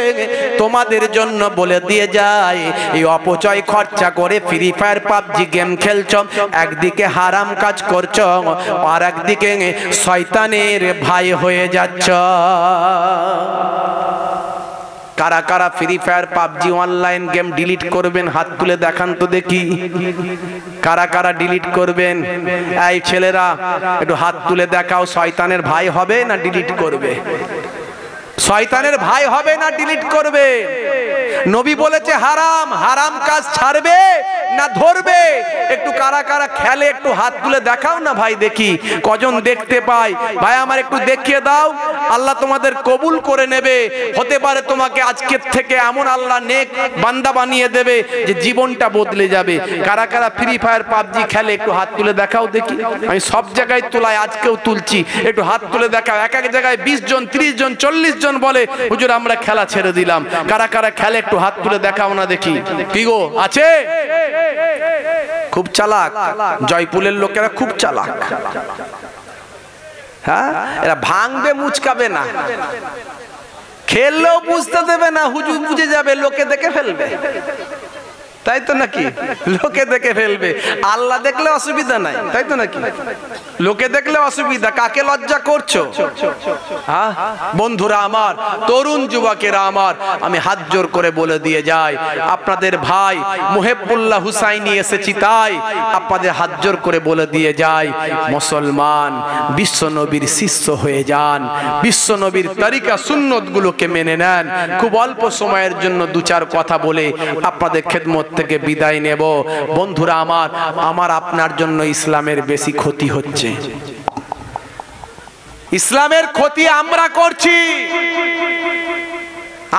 तोमादेर जन्य बोले दिए जाए एई अपचय खर्चा करे फ्री फायर पबजी गेम खेलछो एकदिके हाराम काज करछो और एकदिके शयतानेर भाई হয়ে যাচ্ছে কারা কারা free fire পাবজি online game delete করবেন হাত তুলে দেখান তো দেখি কারা কারা ডিলিট করবেন এই ছেলেরা একটু হাত তুলে দেখাও শয়তানের ভাই হবে না ডিলিট করবে শয়তানের ভাই হবে না ডিলিট করবে নবী বলেছে হারাম হারাম কাজ ছাড়বে না ধরবে একটু কারা কারা খেলে একটু হাত তুলে দেখাও না ভাই দেখি কজন দেখতে পাই ভাই আমার একটু দেখিয়ে দাও আল্লাহ তোমাদের কবুল করে নেবে হতে পারে তোমাকে আজকের থেকে এমন আল্লাহ নেক বান্দা বানিয়ে দেবে যে জীবনটা বদলে যাবে কারা কারা ফ্রি ফায়ার পাবজি খেলে একটু হাত তুলে দেখাও দেখি আমি সব জায়গায় তোলাই আজকেও তুলছি একটু হাত তুলে দেখাও এক এক জায়গায় বিশ জন ত্রিশ জন চল্লিশ জন বলে হুজুর আমরা খেলা ছেড়ে দিলাম কারা কারা খেলে একটু হাত তুলে দেখাও না দেখি কি গো আছে खूब चालाक जयपुरेर लोकेरा खूब चालाक हाँ भांगे मुचकाबे ना खेललेও বুঝতে দেবে না হুজুর বুঝে যাবে লোকে দেখে ফেলবে তাই তো নাকি লোকে দেখে ফেলবে আল্লাহ দেখলে অসুবিধা নাই তাই তো নাকি লোকে দেখলে অসুবিধা কাকে লজ্জা করছো হ্যাঁ বন্ধুরা আমার তরুণ যুবকেরা আমার আমি হাত জোর করে বলে দিয়ে যাই আপনাদের ভাই মুহিবুল্লাহ হুসাইনি এসেছি তাই আপনাদের হাত জোর করে বলে দিয়ে যাই মুসলমান বিশ্ব নবীর শিষ্য হয়ে যান বিশ্ব নবীর তরিকা সুন্নতগুলোকে মেনে নেন খুব অল্প সময়ের জন্য দু চার কথা বলে আপনাদের খেদমত থেকে বিদায় নেব বন্ধুরা আমার আমার আপনার জন্য ইসলামের বেশি ক্ষতি হচ্ছে ইসলামের ক্ষতি আমরা করছি।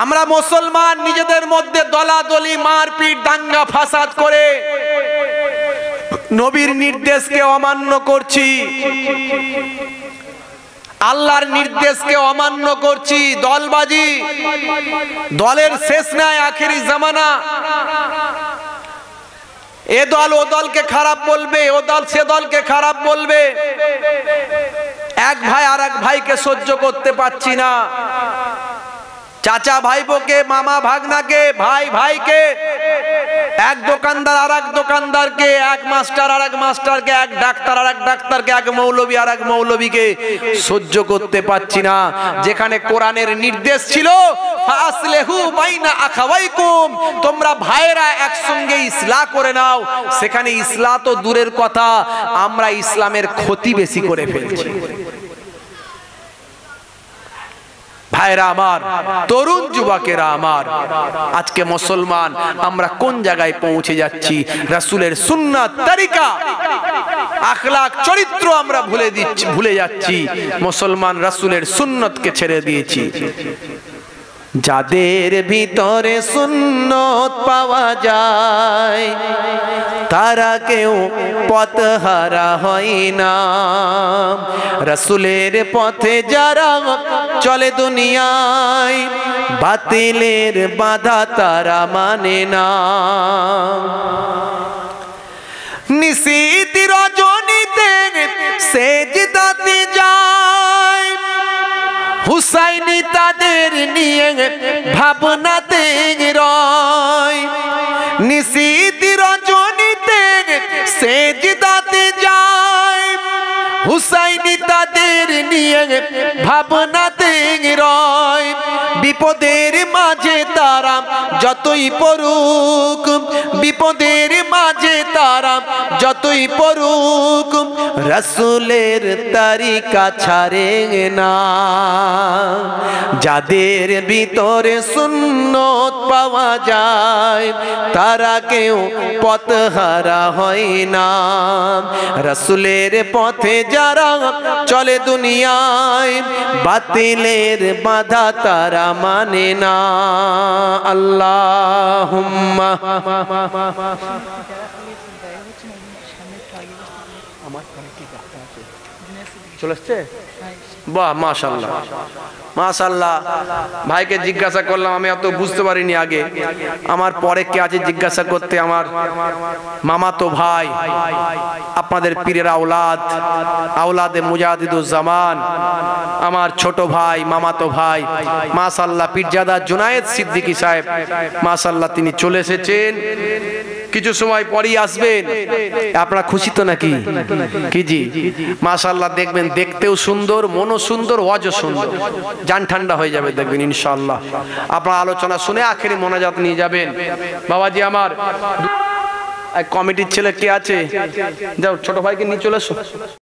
আমরা মুসলমান নিজেদের মধ্যে দলাদলি মারপিট দাঙ্গা ফাসাদ করে নবীর নির্দেশকে অমান্য করছি, আল্লাহর নির্দেশকে অমান্য করছি। দলবাজি, দলের শেষ নাই, আখেরি জামানা। এ দল ও দলকে খারাপ বলবে, ও দল সে দলকে খারাপ বলবে। এক ভাই আর এক ভাইকে সহ্য করতে পারছি না, চাচা ভাইপোকে, মামা ভাগনাকে, ভাই ভাইকে, এক দোকানদার আর এক দোকানদারকে, এক মাস্টার আর এক মাস্টারকে, এক ডাক্তার আর এক ডাক্তারকে, এক মৌলবী আর এক মৌলবীকে সহ্য করতে পারছি না। যেখানে কোরআনের নির্দেশ ছিল ফাসলেহু বাইনা আখাওয়াইকুম, তোমরা ভাইরা একসঙ্গে ইসলাহ করে নাও, সেখানে ইসলাহ তো দূরের কথা, আমরা ইসলামের ক্ষতি বেশি করে ফেলছি। ভাইরা আমার, তরুণ যুবকেরা আমার, আজকে মুসলমান আমরা কোন জায়গায় পৌঁছে যাচ্ছি? রাসূলের সুন্নাত, তরিকা, আখলাক, চরিত্র আমরা ভুলে দিচ্ছি, ভুলে যাচ্ছি। মুসলমান রাসূলের সুন্নতকে ছেড়ে দিয়েছি। যাদের ভিতরে সুন্নত পাওয়া যায় তারা কেউ পথ হারা হয় না। রাসূলের পথে যারা চলে দুনিয়ায় বাতিলের বাধা তারা মানে না। নিশীথ রজনীতে সেজদাতে যায় হুসাইনি তাদের নিয়ে ভাবনাতে রয়। নিশীথ রজনীতে সেজদাতে যায় হুসাইনি তাদের নিয়ে ভাবনাতে রয়। বিপদের মাঝে তারা যতই পড়ুক, বিপদের মাঝে তারা যতই পড়ুক, রাসূলের তরিকা ছাড়ে না। যাদের ভিতরে সুন্নত পাওয়া যায় তারা কেউ পথ হারা হয় না। রাসূলের পথে যারা চলে দুনিয়ায় বাতিলের বাধা তারা মানে না। আল্লাহুম্মা চলে আসছে, বাহ, মাশাআল্লাহ মাশাআল্লাহ। ভাইকে জিজ্ঞাসা করলাম, আমি এত বুঝতে পারিনি আগে, আমার পরে কে আছে জিজ্ঞাসা করতে। আমার মামাতো ভাই, আপনাদের পীরের আওলাদ, আওলাদে মুজাহিদুজ্জামান, আমার ছোট ভাই, মামাতো ভাই, মাশাআল্লাহ পীরজাদা জুনায়দ সিদ্দিকি সাহেব, মাশাআল্লাহ তিনি চলে এসেছেন, কিছু সময় পরেই আসবেন। আপনারা খুশি তো নাকি? কি জি, মাশাআল্লাহ। দেখবেন দেখতেও সুন্দর, মনও সুন্দর, ওয়াজও সুন্দর, জান ঠান্ডা হয়ে যাবে দেখবেন ইনশাআল্লাহ। আপনারা আলোচনা শুনে আখেরি মোনাজাত নিয়ে যাবেন। বাবাজি আমার, কমিটির ছেলে কে আছে? যাও ছোট ভাইকে নিয়ে চলে এসো।